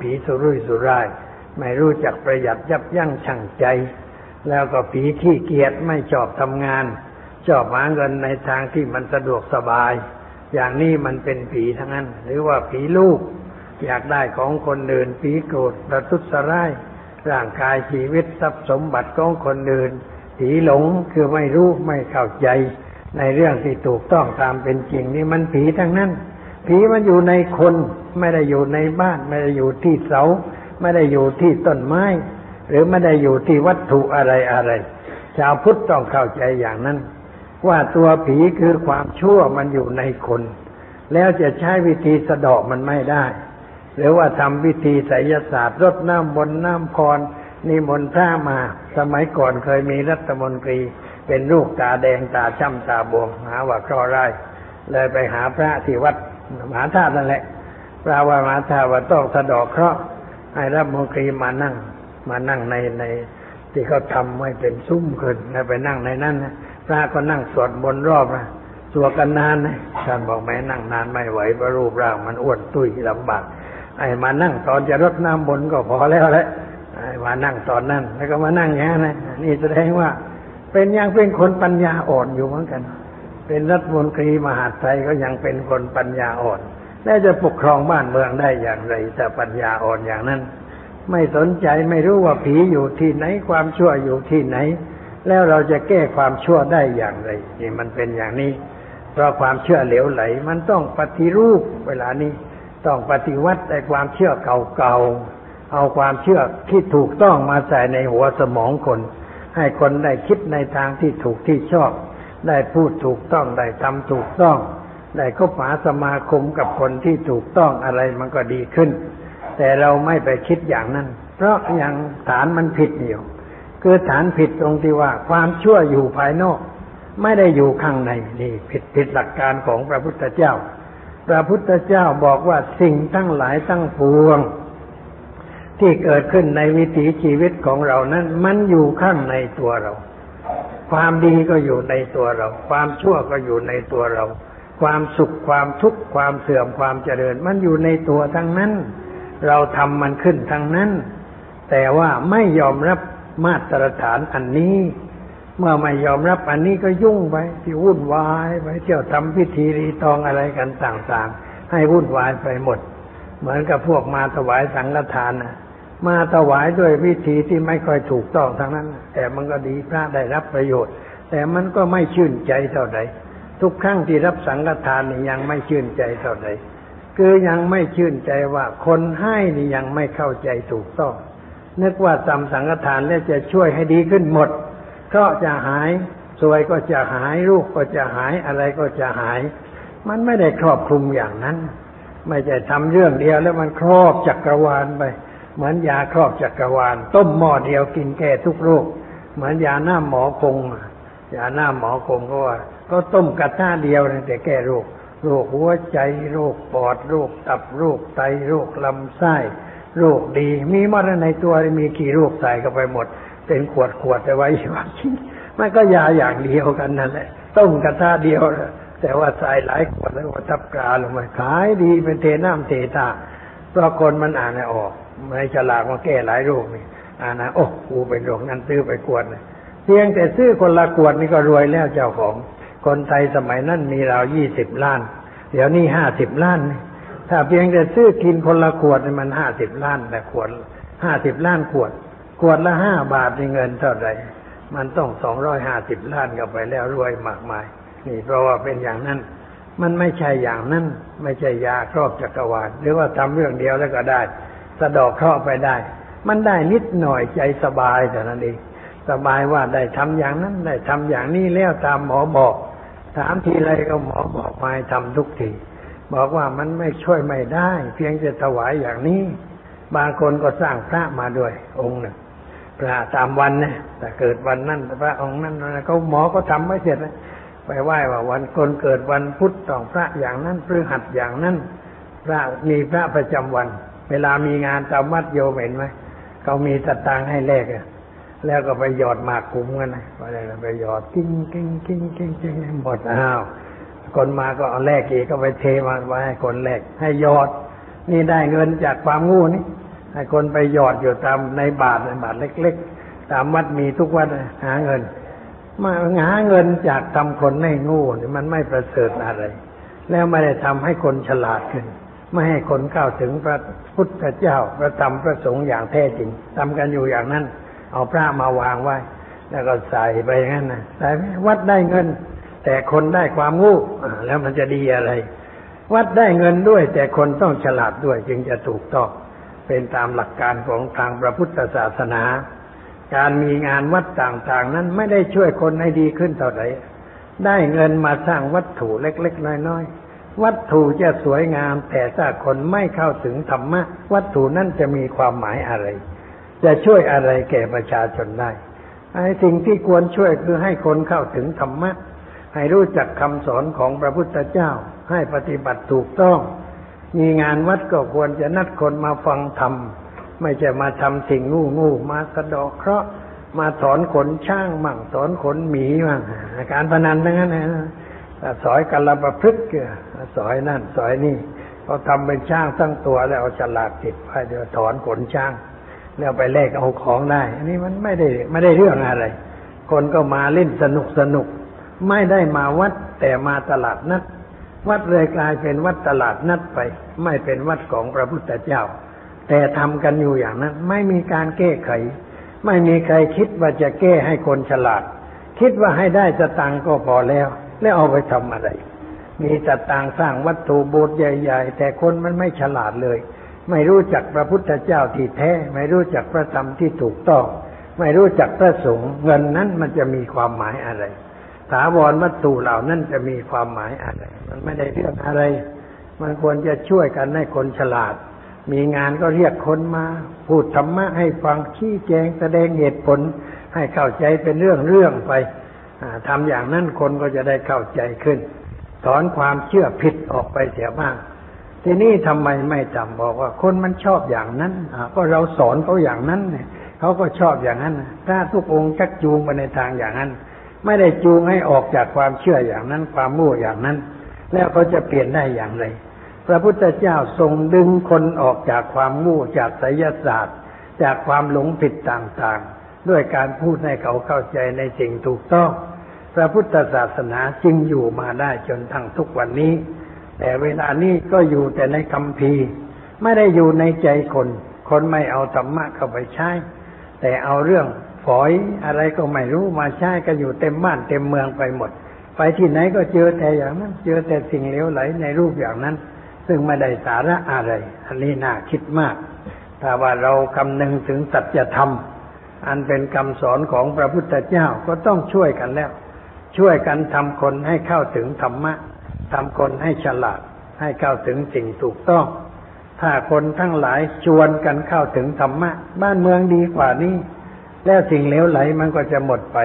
ผีสุรุ่ยสุร่ายไม่รู้จักประหยัดยับยั้งชั่งใจแล้วก็ผีขี้เกียจไม่ชอบทำงานชอบหาเงินในทางที่มันสะดวกสบายอย่างนี้มันเป็นผีทั้งนั้นหรือว่าผีลูกอยากได้ของคนอื่นผีโกรธประทุษร้ายร่างกายชีวิตทรัพย์สมบัติของคนอื่นผีหลงคือไม่รู้ไม่เข้าใจในเรื่องที่ถูกต้องตามเป็นจริงนี่มันผีทั้งนั้นผีมันอยู่ในคนไม่ได้อยู่ในบ้านไม่ได้อยู่ที่เสาไม่ได้อยู่ที่ต้นไม้หรือไม่ได้อยู่ที่วัตถุอะไรอะไรชาวพุทธต้องเข้าใจอย่างนั้นว่าตัวผีคือความชั่วมันอยู่ในคนแล้วจะใช้วิธีสะเดาะมันไม่ได้หรือว่าทำวิธีไสยศาสตร์รดน้ำบนน้ำพรนิมนต์พระมาสมัยก่อนเคยมีรัฐมนตรีเป็นลูกตาแดงตาช้ำตาบวมหาว่าเคราะห์ร้ายเลยไปหาพระที่วัดมหาธาตุนั่นแหละพระว่ามหาธาตุว่าต้องสะเดาะเคราะห์ให้รัฐมนตรีมานั่งมานั่งในในที่เขาทำไว้เป็นซุ้มขึ้นแล้วไปนั่งในนั้นนะพระก็นั่งสวดมนต์รอบนะ ตัวกันนานนะท่านบอกแม่นั่งนานไม่ไหวเพราะรูปร่างมันอ้วนตุ้ยลำบากไอ้มานั่งตอนจะรดน้ำบนก็พอแล้วแหละไอ้มานั่งตอนนั้นแล้วก็มานั่งอย่างนั้นนี่แสดงว่าเป็นยังเป็นคนปัญญาอ่อนอยู่เหมือนกันเป็นรัฐมนตรีมหาดไทยก็ยังเป็นคนปัญญาอ่อนแล้วจะปกครองบ้านเมืองได้อย่างไรแต่ปัญญาอ่อนอย่างนั้นไม่สนใจไม่รู้ว่าผีอยู่ที่ไหนความชั่วอยู่ที่ไหนแล้วเราจะแก้ความชั่วได้อย่างไรนี่มันเป็นอย่างนี้เพราะความเชื่อเหลวไหลมันต้องปฏิรูปเวลานี้ต้องปฏิวัติไอ้ความเชื่อเก่าๆเอาความเชื่อที่ถูกต้องมาใส่ในหัวสมองคนให้คนได้คิดในทางที่ถูกที่ชอบได้พูดถูกต้องได้ทำถูกต้องได้คบหาสมาคมกับคนที่ถูกต้องอะไรมันก็ดีขึ้นแต่เราไม่ไปคิดอย่างนั้นเพราะยังฐานมันผิดอยู่คือฐานผิดตรงที่ว่าความชั่วอยู่ภายนอกไม่ได้อยู่ข้างในนี่ผิดผิดหลักการของพระพุทธเจ้าพระพุทธเจ้าบอกว่าสิ่งทั้งหลายทั้งปวงที่เกิดขึ้นในวิถีชีวิตของเรานั้นมันอยู่ข้างในตัวเราความดีก็อยู่ในตัวเราความชั่วก็อยู่ในตัวเราความสุขความทุกข์ความเสื่อมความเจริญมันอยู่ในตัวทั้งนั้นเราทำมันขึ้นทั้งนั้นแต่ว่าไม่ยอมรับมาตรฐานอันนี้เมื่อไม่ยอมรับอันนี้ก็ยุ่งไปที่วุ่นวายไปเที่ยวทำพิธีรีตองอะไรกันต่างๆให้วุ่นวายไปหมดเหมือนกับพวกมาถวายสังฆทานนะมาถวายด้วยวิธีที่ไม่ค่อยถูกต้องทั้งนั้นแต่มันก็ดีพระได้รับประโยชน์แต่มันก็ไม่ชื่นใจเท่าใดทุกครั้งที่รับสังฆทานนี่ยังไม่ชื่นใจเท่าใดคือยังไม่ชื่นใจว่าคนให้นี่ยังไม่เข้าใจถูกต้องนึกว่าทำสังฆทานแล้วจะช่วยให้ดีขึ้นหมดเพราะจะหายสวยก็จะหายรูปก็จะหายอะไรก็จะหายมันไม่ได้ครอบคลุมอย่างนั้นไม่ใช่ทำเรื่องเดียวแล้วมันครอบจักรวาลไปเหมือนยาครอบจักรวาลต้มหม้อเดียวกินแก้ทุกโรคเหมือนยาหน้าหมอคงยาหน้าหมอคงก็ว่าก็ต้มกระทะเดียวนั่นแต่แก้โรคโรคหัวใจโรคปอดโรคตับโรคไตโรคลำไส้โรคดีมีมาในตัวมีกี่โรคใส่เข้าไปหมดเป็นขวดขวดเอาไว้ว่าจริงมันก็ยาอย่างเดียวกันนั่นแหละต้มกระทะเดียวแต่ว่าใส่หลายขวดแล้วก็ทับกาลงมาขายดีเป็นเทน้ำเทตาเพราะคนมันอ่านออกไม่ฉลาดมาแก้หลายโรคนี่อ่านนะโอ้กูเป็นโรคนั้นซื้อไปขวดนะเพียงแต่ซื้อคนละขวดนี่ก็รวยแล้วเจ้าของคนไทยสมัยนั้นมีราวยี่สิบล้านเดี๋ยวนี้ห้าสิบล้านถ้าเพียงแต่ซื้อกินคนละขวดนี่มันห้าสิบล้านแต่ขวดห้าสิบล้านขวดขวดละห้าบาทในเงินเท่าไหร่มันต้องสองร้อยห้าสิบล้านกันไปแล้วรวยมากมายนี่เพราะว่าเป็นอย่างนั้นมันไม่ใช่อย่างนั้นไม่ใช่ยาครอบจักรวาลหรือว่าทำเรื่องเดียวแล้วก็ได้สะดอกเคราะห์ไปได้มันได้นิดหน่อยใจสบายแต่นั้นเองสบายว่าได้ทำอย่างนั้นได้ทำอย่างนี้แล้วตามหมอบอกถามทีไรก็หมอบอกมาให้ทำทุกทีบอกว่ามันไม่ช่วยไม่ได้เพียงจะถวายอย่างนี้บางคนก็สร้างพระมาด้วยองค์หนึ่งพระตามวันนะแต่เกิดวันนั้นพระองค์นั้นเขาหมอก็ทำไม่เสร็จนะไปไหว้ว่าวันคนเกิดวันพุธต้องพระอย่างนั้นพฤหัสอย่างนั้นพระมีพระประจำวันเวลามีงานตามวัดโยมเห็นไหมเขามีสตางค์ให้แลกแล้วก็ไปหยอดหมากคุ้มกันนะไปเลยไปหยอดกิ้งกิ้งกิ้งกิ้งกิ้งหมดอ้าวคนมาก็เอาแลกอีกก็ไปเทมาไว้ให้คนแลกให้หยอดนี่ได้เงินจากความงู้นี่ให้คนไปหยอดอยู่ตามในบาทในบาทเล็กๆตามวัดมีทุกวัดหาเงินมาหาเงินจากทำคนให้งู้นี่มันไม่ประเสริฐอะไรแล้วไม่ได้ทำให้คนฉลาดขึ้นไม่ให้คนเข้าถึงพระพุทธเจ้าพระธรรมพระสงฆ์อย่างแท้จริงทำกันอยู่อย่างนั้นเอาพระมาวางไว้แล้วก็ใส่ไปอย่างนั้นนะใส่วัดได้เงินแต่คนได้ความงู้แล้วมันจะดีอะไรวัดได้เงินด้วยแต่คนต้องฉลาดด้วยจึงจะถูกต้องเป็นตามหลักการของทางพระพุทธศาสนาการมีงานวัดต่างๆนั้นไม่ได้ช่วยคนให้ดีขึ้นเท่าไหร่ได้เงินมาสร้างวัตถุเล็กๆน้อยๆวัตถุจะสวยงามแต่ถ้าคนไม่เข้าถึงธรรมะวัตถุนั้นจะมีความหมายอะไรจะช่วยอะไรแก่ประชาชนได้ไอ้สิ่งที่ควรช่วยคือให้คนเข้าถึงธรรมะให้รู้จักคำสอนของพระพุทธเจ้าให้ปฏิบัติถูกต้องมีงานวัดก็ควรจะนัดคนมาฟังธรรมไม่ใช่มาทำสิ่งงู้งู้มาสะเดาะเคราะห์มาถอนขนช้างมั่งถอนขนหมีมั่งการพนันทั้งนั้นนะ สอยกัลประพฤติสอยนั่นสอยนี่เขาทำเป็นช้างตั้งตัวแล้วเอาฉลากติดไปเดี๋ยวถอนขนช้างแล้วไปแลกเอาของได้อันนี้มันไม่ได้ไม่ได้เรื่องอะไรคนก็มาเล่นสนุกสนุกไม่ได้มาวัดแต่มาตลาดนัดวัดเลยกลายเป็นวัดตลาดนัดไปไม่เป็นวัดของพระพุทธเจ้าแต่ทำกันอยู่อย่างนั้นไม่มีการแก้ไขไม่มีใครคิดว่าจะแก้ให้คนฉลาดคิดว่าให้ได้สตางค์ก็พอแล้วแล้วเอาไปทำอะไรมีสตางค์สร้างวัตถุโบสถ์ใหญ่ๆแต่คนมันไม่ฉลาดเลยไม่รู้จักพระพุทธเจ้าที่แท้ไม่รู้จักพระธรรมที่ถูกต้องไม่รู้จักพระสงฆ์เงินนั้นมันจะมีความหมายอะไรถาวรวัตถุเหล่านั้นจะมีความหมายอะไรมันไม่ได้เรื่องอะไรมันควรจะช่วยกันให้คนฉลาดมีงานก็เรียกคนมาพูดธรรมะให้ฟังชี้แจงแสดงเหตุผลให้เข้าใจเป็นเรื่องๆไปทำอย่างนั้นคนก็จะได้เข้าใจขึ้นถอนความเชื่อผิดออกไปเสียบ้างทีนี้ทำไมไม่จำบอกว่าคนมันชอบอย่างนั้นก็เราสอนเขาอย่างนั้นเขาก็ชอบอย่างนั้นถ้าทุกองค์ชักจูงไปในทางอย่างนั้นไม่ได้จูงให้ออกจากความเชื่ออย่างนั้นความมั่วอย่างนั้นแล้วเขาจะเปลี่ยนได้อย่างไรพระพุทธเจ้าทรงดึงคนออกจากความมั่วจากไสยศาสตร์จากความหลงผิดต่างๆด้วยการพูดให้เขาเข้าใจในสิ่งถูกต้องพระพุทธศาสนาจึงอยู่มาได้จนทั้งทุกวันนี้แต่เวลานี้ก็อยู่แต่ในคัมภีร์ไม่ได้อยู่ในใจคนคนไม่เอาธรรมะเข้าไปใช้แต่เอาเรื่องฝอยอะไรก็ไม่รู้มาใช้ก็อยู่เต็มบ้านเต็มเมืองไปหมดไปที่ไหนก็เจอแต่อย่างนั้นเจอแต่สิ่งเลวไหลในรูปอย่างนั้นซึ่งไม่ได้สาระอะไรอันนี้น่าคิดมากถ้าว่าเราคำนึงถึงสัจธรรมอันเป็นคำสอนของพระพุทธเจ้าก็ต้องช่วยกันแล้วช่วยกันทำคนให้เข้าถึงธรรมะทำคนให้ฉลาดให้เข้าถึงสิ่งถูกต้องถ้าคนทั้งหลายชวนกันเข้าถึงธรรมะบ้านเมืองดีกว่านี้แล้วสิ่งเลวไหลมันก็จะหมดไป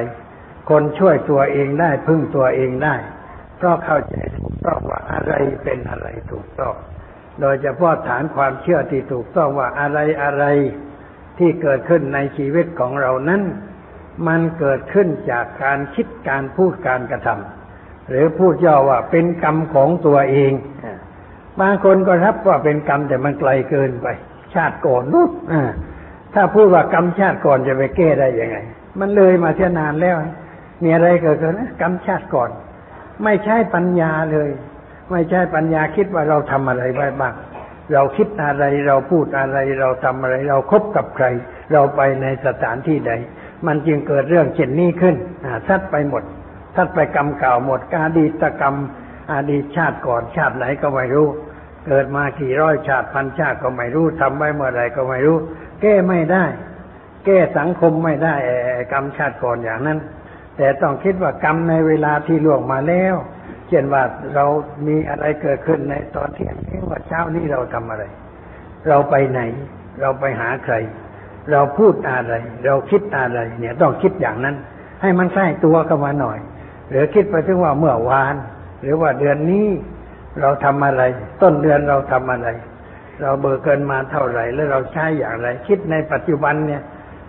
คนช่วยตัวเองได้พึ่งตัวเองได้เพราะเข้าใจถูกต้องว่าอะไรเป็นอะไรถูกต้องโดยเฉพาะฐานความเชื่อที่ถูกต้องว่าอะไรอะไรที่เกิดขึ้นในชีวิตของเรานั้นมันเกิดขึ้นจากการคิดการพูดการกระทำหรือพูดย่อว่าเป็นกรรมของตัวเองบางคนก็รับว่าเป็นกรรมแต่มันไกลเกินไปชาติก่อนนู้นถ้าพูดว่ากรรมชาติก่อนจะไปแก้ได้ยังไงมันเลยมาเสียนานแล้วมีอะไรเกิดขึ้นนะกรรมชาติก่อนไม่ใช่ปัญญาเลยไม่ใช่ปัญญาคิดว่าเราทำอะไรไว้บ้างเราคิดอะไรเราพูดอะไรเราทำอะไรเราคบกับใครเราไปในสถานที่ใดมันจึงเกิดเรื่องเช่นนี้ขึ้นทัดไปหมดทัดไปกรรมเก่าหมดอดีตกรรมอดีตชาติก่อนชาติไหนก็ไม่รู้เกิดมากี่ร้อยชาติพันชาติก็ไม่รู้ทำไว้เมื่อไรก็ไม่รู้แก้ไม่ได้แก้สังคมไม่ได้กรรมชาติก่อนอย่างนั้นแต่ต้องคิดว่ากรรมในเวลาที่ล่วงมาแล้วเช่นว่าเรามีอะไรเกิดขึ้นในตอนเที่ยงนี้ว่าเช้านี้เราทำอะไรเราไปไหนเราไปหาใครเราพูดอะไรเราคิดอะไรเนี่ยต้องคิดอย่างนั้นให้มันใกล้ตัวเข้ามาหน่อยหรือคิดไปถึงว่าเมื่อวานหรือว่าเดือนนี้เราทำอะไรต้นเดือนเราทำอะไรเราเบิกเกินมาเท่าไหร่แล้วเราใช้อย่างไรคิดในปัจจุบันเนี่ย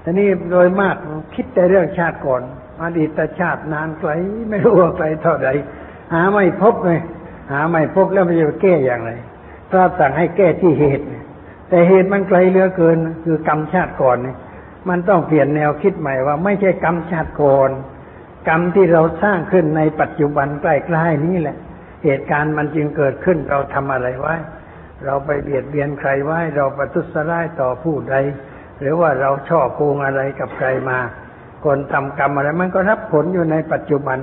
ทีนี้โดยมากคิดแต่เรื่องชาติก่อนอดีตชาตินานไกลไม่รู้ว่าไกลเท่าไหร่หาไม่พบเลยหาไม่พบแล้วมันจะแก้อย่างไรพระสั่งให้แก้ที่เหตุแต่เหตุมันไกลเหลือเกินคือกรรมชาติก่อนนี่มันต้องเปลี่ยนแนวคิดใหม่ว่าไม่ใช่กรรมชาติก่อนกรรมที่เราสร้างขึ้นในปัจจุบันใกล้ๆนี้แหละเหตุการณ์มันจึงเกิดขึ้นเราทำอะไรไว้เราไปเบียดเบียนใครไว้เราประทุษร้ายต่อผู้ใดหรือว่าเราฉ้อโกงอะไรกับใครมาคนทำกรรมอะไรมันก็รับผลอยู่ในปัจจุบัน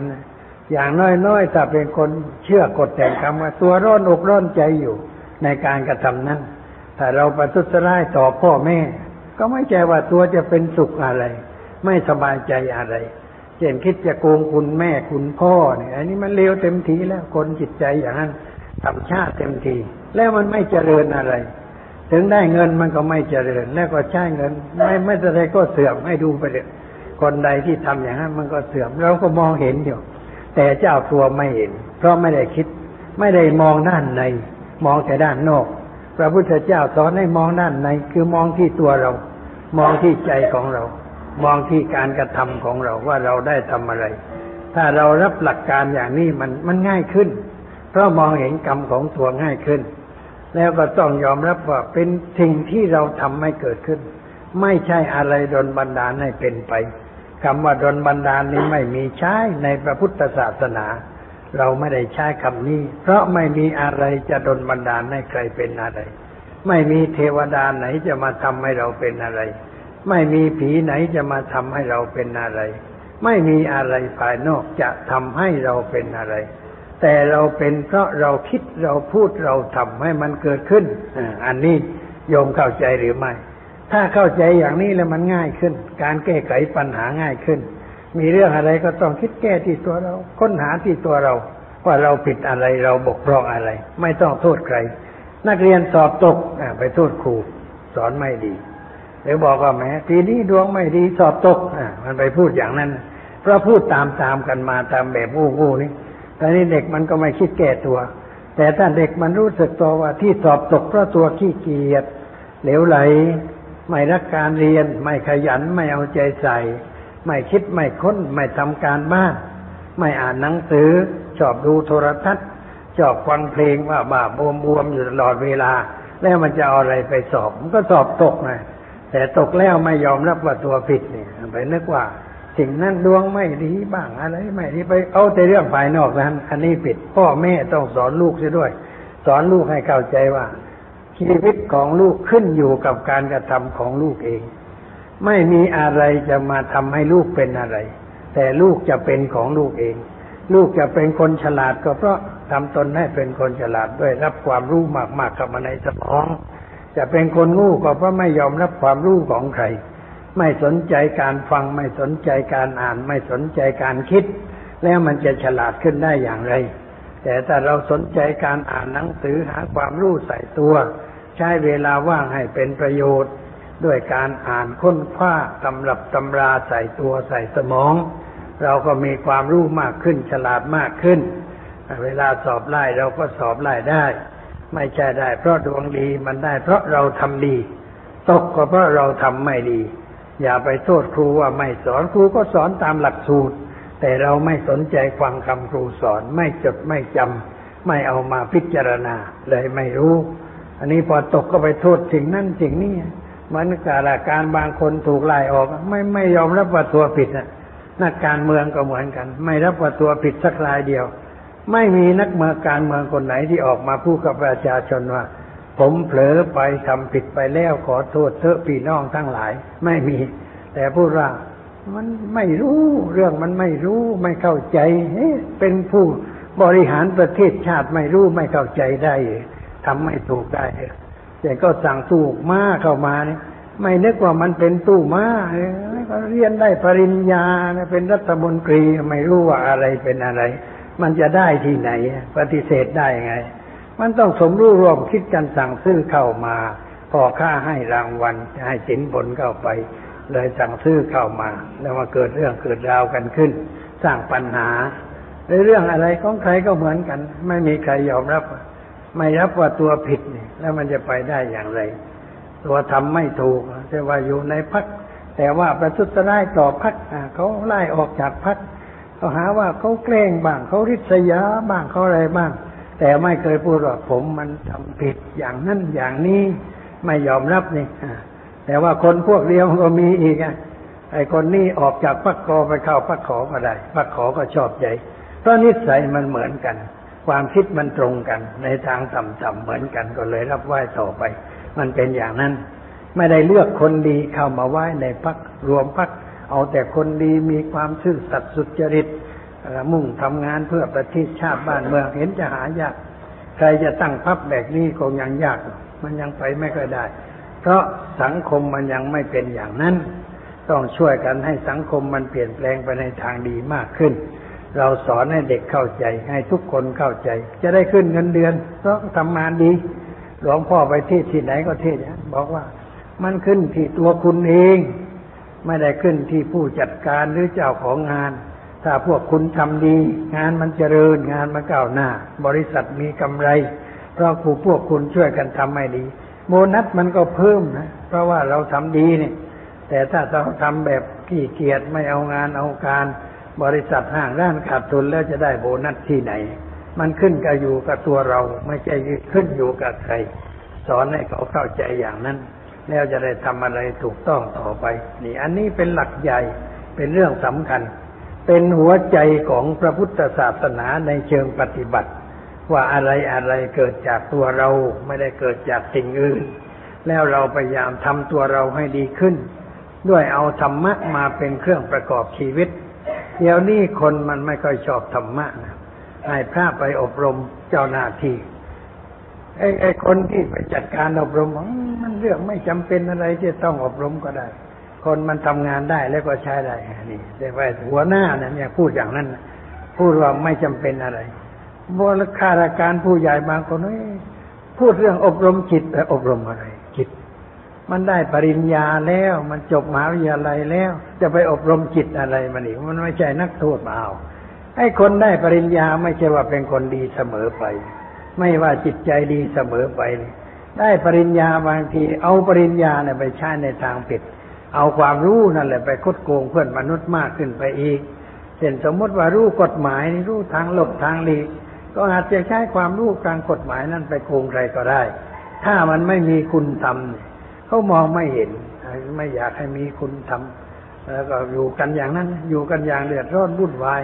อย่างน้อยๆถ้าเป็นคนเชื่อกฎแห่งกรรมว่าตัวร้อนอกร้อนใจอยู่ในการกระทำนั้นถ้าเราประทุษร้ายต่อพ่อแม่ก็ไม่ใช่ว่าตัวจะเป็นสุขอะไรไม่สบายใจอะไรเช่นคิดจะโกงคุณแม่คุณพ่อเนี่ยอันนี้มันเลวเต็มทีแล้วคนจิตใจอย่างนั้นทำชาติเต็มทีแล้วมันไม่เจริญอะไรถึงได้เงินมันก็ไม่เจริญแล้วก็ใช้เงินไม่ไม่อะไรก็เสื่อมให้ดูไปเลยคนใดที่ทำอย่างนั้นมันก็เสื่อมเราก็มองเห็นอยู่แต่เจ้าตัวไม่เห็นเพราะไม่ได้คิดไม่ได้มองด้านในมองแต่ด้านนอกพระพุทธเจ้าสอนให้มองด้านในคือมองที่ตัวเรามองที่ใจของเรามองที่การกระทำของเราว่าเราได้ทำอะไร ถ้าเรารับหลักการอย่างนี้มันมันง่ายขึ้นเพราะมองเห็นกรรมของตัวง่ายขึ้นแล้วก็ต้องยอมรับว่าเป็นสิ่งที่เราทำให้เกิดขึ้นไม่ใช่อะไรดลบันดาลให้เป็นไปคำว่าดลบันดาลนี้ไม่มีใช้ในพระพุทธศาสนาเราไม่ได้ใช้คำนี้เพราะไม่มีอะไรจะดลบันดาลให้ใครเป็นอะไรไม่มีเทวดาไหนจะมาทำให้เราเป็นอะไรไม่มีผีไหนจะมาทำให้เราเป็นอะไรไม่มีอะไรภายนอกจะทำให้เราเป็นอะไรแต่เราเป็นเพราะเราคิดเราพูดเราทำให้มันเกิดขึ้นอันนี้โยมเข้าใจหรือไม่ถ้าเข้าใจอย่างนี้แล้วมันง่ายขึ้นการแก้ไขปัญหาง่ายขึ้นมีเรื่องอะไรก็ต้องคิดแก้ที่ตัวเราค้นหาที่ตัวเราว่าเราผิดอะไรเราบกพร่องอะไรไม่ต้องโทษใครนักเรียนสอบตกไปโทษครูสอนไม่ดีหรือบอกว่าแม้ปีนี้ดวงไม่ดีสอบตกมันไปพูดอย่างนั้นเพราะพูดตามตามกันมาตามแบบอู้อู้นี่แต่นี่เด็กมันก็ไม่คิดแก้ตัวแต่ถ้าเด็กมันรู้สึกตัวว่าที่สอบตกเพราะตัวขี้เกียจเหลวไหลไม่รักการเรียนไม่ขยันไม่เอาใจใส่ไม่คิดไม่ค้นไม่ทำการบ้านไม่อ่านหนังสือชอบดูโทรทัศน์ชอบฟังเพลงว่าบ้าบวมๆอยู่ตลอดเวลาแล้วมันจะเอาอะไรไปสอบมันก็สอบตกไงแต่ตกแล้วไม่ยอมรับว่าตัวผิดเนี่ยไปนึกว่าสิ่งนั้นดวงไม่ดีบ้างอะไรไม่ดีไปเอาแต่เรื่องภายนอกนั้นอันนี้ผิดพ่อแม่ต้องสอนลูกเสียด้วยสอนลูกให้เข้าใจว่าชีวิตของลูกขึ้นอยู่กับการกระทำของลูกเองไม่มีอะไรจะมาทำให้ลูกเป็นอะไรแต่ลูกจะเป็นของลูกเองลูกจะเป็นคนฉลาดก็เพราะทำตนให้เป็นคนฉลาดด้วยรับความรู้มากๆเข้ามาในสมองจะเป็นคนงู้ก็เพราะไม่ยอมรับความรู้ของใครไม่สนใจการฟังไม่สนใจการอ่านไม่สนใจการคิดแล้วมันจะฉลาดขึ้นได้อย่างไรแต่ถ้าเราสนใจการอ่านหนังสือหาความรู้ใส่ตัวใช้เวลาว่างให้เป็นประโยชน์ด้วยการอ่านค้นคว้าตำรับตำราใส่ตัวใส่สมองเราก็มีความรู้มากขึ้นฉลาดมากขึ้นเวลาสอบไล่เราก็สอบไล่ได้ไม่ใช่ได้เพราะดวงดีมันได้เพราะเราทำดีตกก็เพราะเราทำไม่ดีอย่าไปโทษครูว่าไม่สอนครูก็สอนตามหลักสูตรแต่เราไม่สนใจฟังคำครูสอนไม่จดไม่จำไม่เอามาพิจารณาเลยไม่รู้อันนี้พอตกก็ไปโทษสิ่งนั้นสิ่งนี้มันกาลการบางคนถูกไล่ออกไม่ไม่ยอมรับว่าตัวผิดนะนักการเมืองก็เหมือนกันไม่รับว่าตัวผิดสักรายเดียวไม่มีนักเมืองการเมืองคนไหนที่ออกมาพูดกับประชาชนว่าผมเผลอไปทำผิดไปแล้วขอโทษเถอะพี่น้องทั้งหลายไม่มีแต่พูดว่ามันไม่รู้เรื่องมันไม่รู้ไม่เข้าใจเฮ้เป็นผู้บริหารประเทศชาติไม่รู้ไม่เข้าใจได้ทำไม่ถูกได้แต่ก็สั่งตู้ม้าเข้ามาเนี่ยไม่นึกว่ามันเป็นตู้ม้าเอ้ยเรียนได้ปริญญาเป็นรัฐมนตรีไม่รู้ว่าอะไรเป็นอะไรมันจะได้ที่ไหนปฏิเสธได้ไงมันต้องสมรู้ร่วมคิดกันสั่งซื้อเข้ามาพอค่าให้รางวัลให้สินบนเข้าไปเลยสั่งซื้อเข้ามาแล้วมาเกิดเรื่องเกิดราวกันขึ้นสร้างปัญหาในเรื่องอะไรของใครก็เหมือนกันไม่มีใครยอมรับไม่รับว่าตัวผิดนี่แล้วมันจะไปได้อย่างไรตัวทำไม่ถูกแต่ว่าอยู่ในพรรคแต่ว่าประทุษร้ายต่อพรรคเขาไล่ออกจากพรรคเขาหาว่าเขาแกล้งบ้างเขาริษยาบ้างเขาอะไรบ้างแต่ไม่เคยพูดว่าผมมันทำผิดอย่างนั้นอย่างนี้ไม่ยอมรับนี่แต่ว่าคนพวกเดียวก็มีอีกอ่ะไอ้คนนี้ออกจากพรรคกไปเข้าพรรคขอก็ได้พรรคขอก็ชอบใจเพราะนิสัยมันเหมือนกันความคิดมันตรงกันในทางต่ำๆเหมือนกันก็เลยรับไหว้ต่อไปมันเป็นอย่างนั้นไม่ได้เลือกคนดีเข้ามาไหว้ในพรรครวมพรรคเอาแต่คนดีมีความซื่อสัตย์สุจริตมุ่งทำงานเพื่อประเทศชาติบ้านเมืองเห็นจะหายากใครจะตั้งพรรคแบบนี้คงยังยากมันยังไปไม่ค่อยได้เพราะสังคมมันยังไม่เป็นอย่างนั้นต้องช่วยกันให้สังคมมันเปลี่ยนแปลงไปในทางดีมากขึ้นเราสอนให้เด็กเข้าใจให้ทุกคนเข้าใจจะได้ขึ้นเงินเดือนเพราะทำงานดีหลวงพ่อไปเทศที่ไหนก็เทศนะบอกว่ามันขึ้นที่ตัวคุณเองไม่ได้ขึ้นที่ผู้จัดการหรือเจ้าของงานถ้าพวกคุณทำดีงานมันเจริญงานมันก้าวหน้าบริษัทมีกำไรเพราะผู้พวกคุณช่วยกันทำให้ดีโบนัสมันก็เพิ่มนะเพราะว่าเราทำดีนี่แต่ถ้าเราทำแบบขี้เกียจไม่เอางานเอาการ บริษัทห้างร้านขาดทุนแล้วจะได้โบนัสที่ไหนมันขึ้นกับอยู่กับตัวเราไม่ใช่ขึ้นอยู่กับใครสอนให้เขาเข้าใจอย่างนั้นแล้วจะได้ทำอะไรถูกต้องต่อไปนี่อันนี้เป็นหลักใหญ่เป็นเรื่องสำคัญเป็นหัวใจของพระพุทธศาสนาในเชิงปฏิบัติว่าอะไรอะไรเกิดจากตัวเราไม่ได้เกิดจากสิ่งอื่นแล้วเราพยายามทำตัวเราให้ดีขึ้นด้วยเอาธรรมะมาเป็นเครื่องประกอบชีวิตเดี๋ยวนี้คนมันไม่ค่อยชอบธรรมะนะให้พระไปอบรมเจ้าหน้าที่ไอ้ไอ้คนที่ไปจัดการอบรมมันเรื่องไม่จำเป็นอะไรที่ต้องอบรมก็ได้คนมันทำงานได้แล้วก็ใช้ได้นี่เรียกว่าหัวหน้านะเนี่ยพูดอย่างนั้นพูดว่าไม่จำเป็นอะไรบริข้าราชการผู้ใหญ่บางคนพูดเรื่องอบรมจิตแต่อบรมอะไรจิตมันได้ปริญญาแล้วมันจบมหาวิทยาลัยแล้วจะไปอบรมจิตอะไรมันอีกมันไม่ใช่นักโทษมาเอาไอ้คนได้ปริญญาไม่ใช่ว่าเป็นคนดีเสมอไปไม่ว่าจิตใจดีเสมอไปได้ปริญญาบางทีเอาปริญญาเนี่ยไปใช้ในทางผิดเอาความรู้นั่นแหละไปคดโกงเพื่อนมนุษย์มากขึ้นไปอีกเช่นสมมติว่ารู้กฎหมายรู้ทางหลบทางหลีกก็อาจจะใช้ความรู้ทางกฎหมายนั่นไปโกงใครก็ได้ถ้ามันไม่มีคุณธรรมเขามองไม่เห็นไม่อยากให้มีคุณธรรมแล้วก็อยู่กันอย่างนั้นอยู่กันอย่างเดือดร้อนวุ่นวาย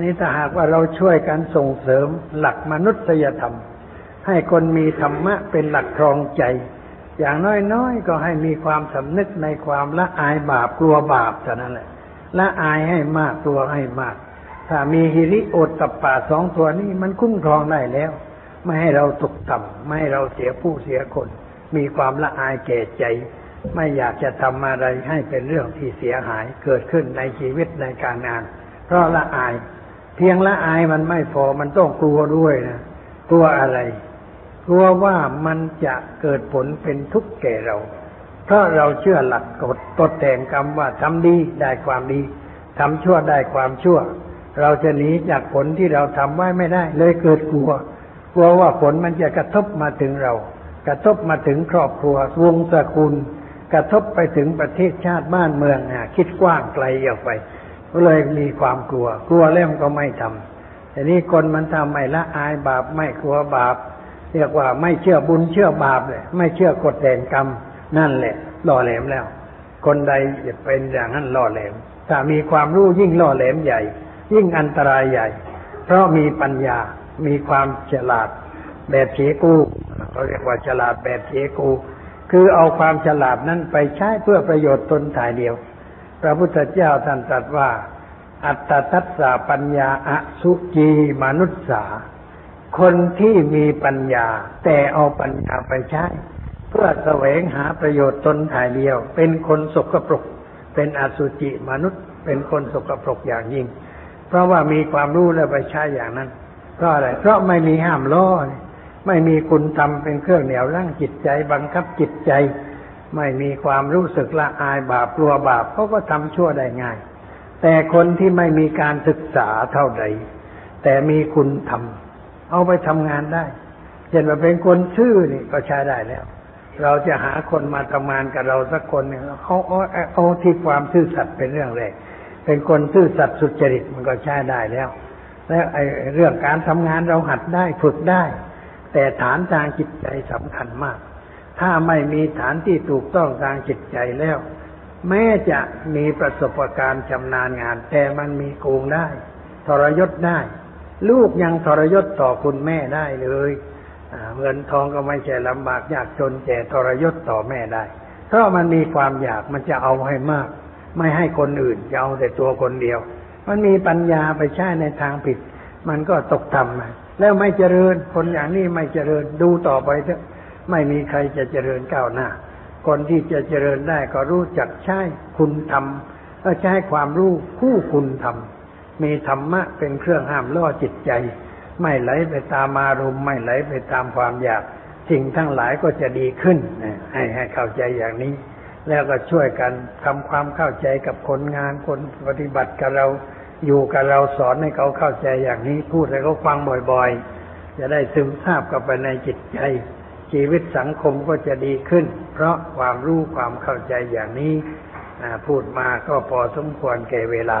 นี่ถ้าหากว่าเราช่วยกันส่งเสริมหลักมนุษยธรรมให้คนมีธรรมะเป็นหลักครองใจอย่างน้อยๆก็ให้มีความสำนึกในความละอายบาปกลัวบาปเท่านั้นแหละละอายให้มากกลัวให้มากถ้ามีหิริโอตตัปปะสองตัวนี้มันคุ้มครองได้แล้วไม่ให้เราตกต่ำไม่ให้เราเสียผู้เสียคนมีความละอายแก่ใจไม่อยากจะทำอะไรให้เป็นเรื่องที่เสียหายเกิดขึ้นในชีวิตในการงานเพราะละอายเพียงละอายมันไม่พอมันต้องกลัวด้วยนะกลัวอะไรกลัวว่ามันจะเกิดผลเป็นทุกข์แก่เราเพราะเราเชื่อหลักกฎกฎแห่งกรรมว่าทำดีได้ความดีทำชั่วได้ความชั่วเราจะหนีจากผลที่เราทำไว้ไม่ได้เลยเกิดกลัวกลัวว่าผลมันจะกระทบมาถึงเรากระทบมาถึงครอบครัววงตระกูลกระทบไปถึงประเทศชาติบ้านเมืองนะคิดกว้างไกลออกไปก็เลยมีความกลัวกลัวแล้วมันก็ไม่ทำแต่นี่คนมันทำไม่ละอายบาปไม่กลัวบาปเรียกว่าไม่เชื่อบุญเชื่อบาปเลยไม่เชื่อกฎแห่งกรรมนั่นแหละล่อแหลมแล้วคนใดจะเป็นอย่างนั้นล่อแหลมถ้ามีความรู้ยิ่งล่อแหลมใหญ่ยิ่งอันตรายใหญ่เพราะมีปัญญามีความฉลาดแบบเฉกูเขาเรียกว่าฉลาดแบบเฉกูคือเอาความฉลาดนั้นไปใช้เพื่อประโยชน์ตนถ่ายเดียวพระพุทธเจ้าท่านตรัสว่าอัตตัสสะปัญญาอสุจีมนุสสาคนที่มีปัญญาแต่เอาปัญญาไปใช้เพื่อแสวงหาประโยชน์ตนถ่ายเดียวเป็นคนสกปรกเป็นอสุจิมนุษย์เป็นคนสกปรกอย่างยิ่งเพราะว่ามีความรู้แล้วไปใช้อย่างนั้นเพราะอะไรเพราะไม่มีห้ามล้อไม่มีคุณธรรมเป็นเครื่องเหนี่ยวรั้งจิตใจบังคับจิตใจไม่มีความรู้สึกละอายบาปกลัวบาปเขาก็ทำชั่วได้ง่ายแต่คนที่ไม่มีการศึกษาเท่าใดแต่มีคุณธรรมเอาไปทำงานได้เช่นว่าเป็นคนซื่อนี่ก็ใช้ได้แล้วเราจะหาคนมาทำงานกับเราสักคนนึงเขาเอาเอาที่ความซื่อสัตย์เป็นเรื่องแรกเป็นคนซื่อสัตย์สุจริตมันก็ใช้ได้แล้วและไอ้เรื่องการทำงานเราหัดได้ฝึกได้แต่ฐานทางจิตใจสำคัญมากถ้าไม่มีฐานที่ถูกต้องทางจิตใจแล้วแม้จะมีประสบการณ์ชำนาญงานแต่มันมีโกงได้ทรยศได้ลูกยังทรยศต่อคุณแม่ได้เลยเงินทองก็ไม่ใช่ลำบากยากจนแต่ทรยศต่อแม่ได้เพราะมันมีความอยากมันจะเอาให้มากไม่ให้คนอื่นจะเอาแต่ตัวคนเดียวมันมีปัญญาไปใช้ในทางผิดมันก็ตกต่ำแล้วไม่เจริญคนอย่างนี้ไม่เจริญดูต่อไปเถอะไม่มีใครจะเจริญก้าวหน้าคนที่จะเจริญได้ก็รู้จักใช้คุณธรรมและใช้ความรู้คู่คุณธรรมมีธรรมะเป็นเครื่องห้ามล่อจิตใจไม่ไหลไปตามอารมณ์ไม่ไหลไปตามความอยากสิ่งทั้งหลายก็จะดีขึ้นให้ให้เข้าใจอย่างนี้แล้วก็ช่วยกันทำความเข้าใจกับคนงานคนปฏิบัติกับเราอยู่กับเราสอนให้เขาเข้าใจอย่างนี้พูดให้เขาฟังบ่อยๆจะได้ซึมซาบกับไปในจิตใจชีวิตสังคมก็จะดีขึ้นเพราะความรู้ความเข้าใจอย่างนี้พูดมาก็พอสมควรแก่เวลา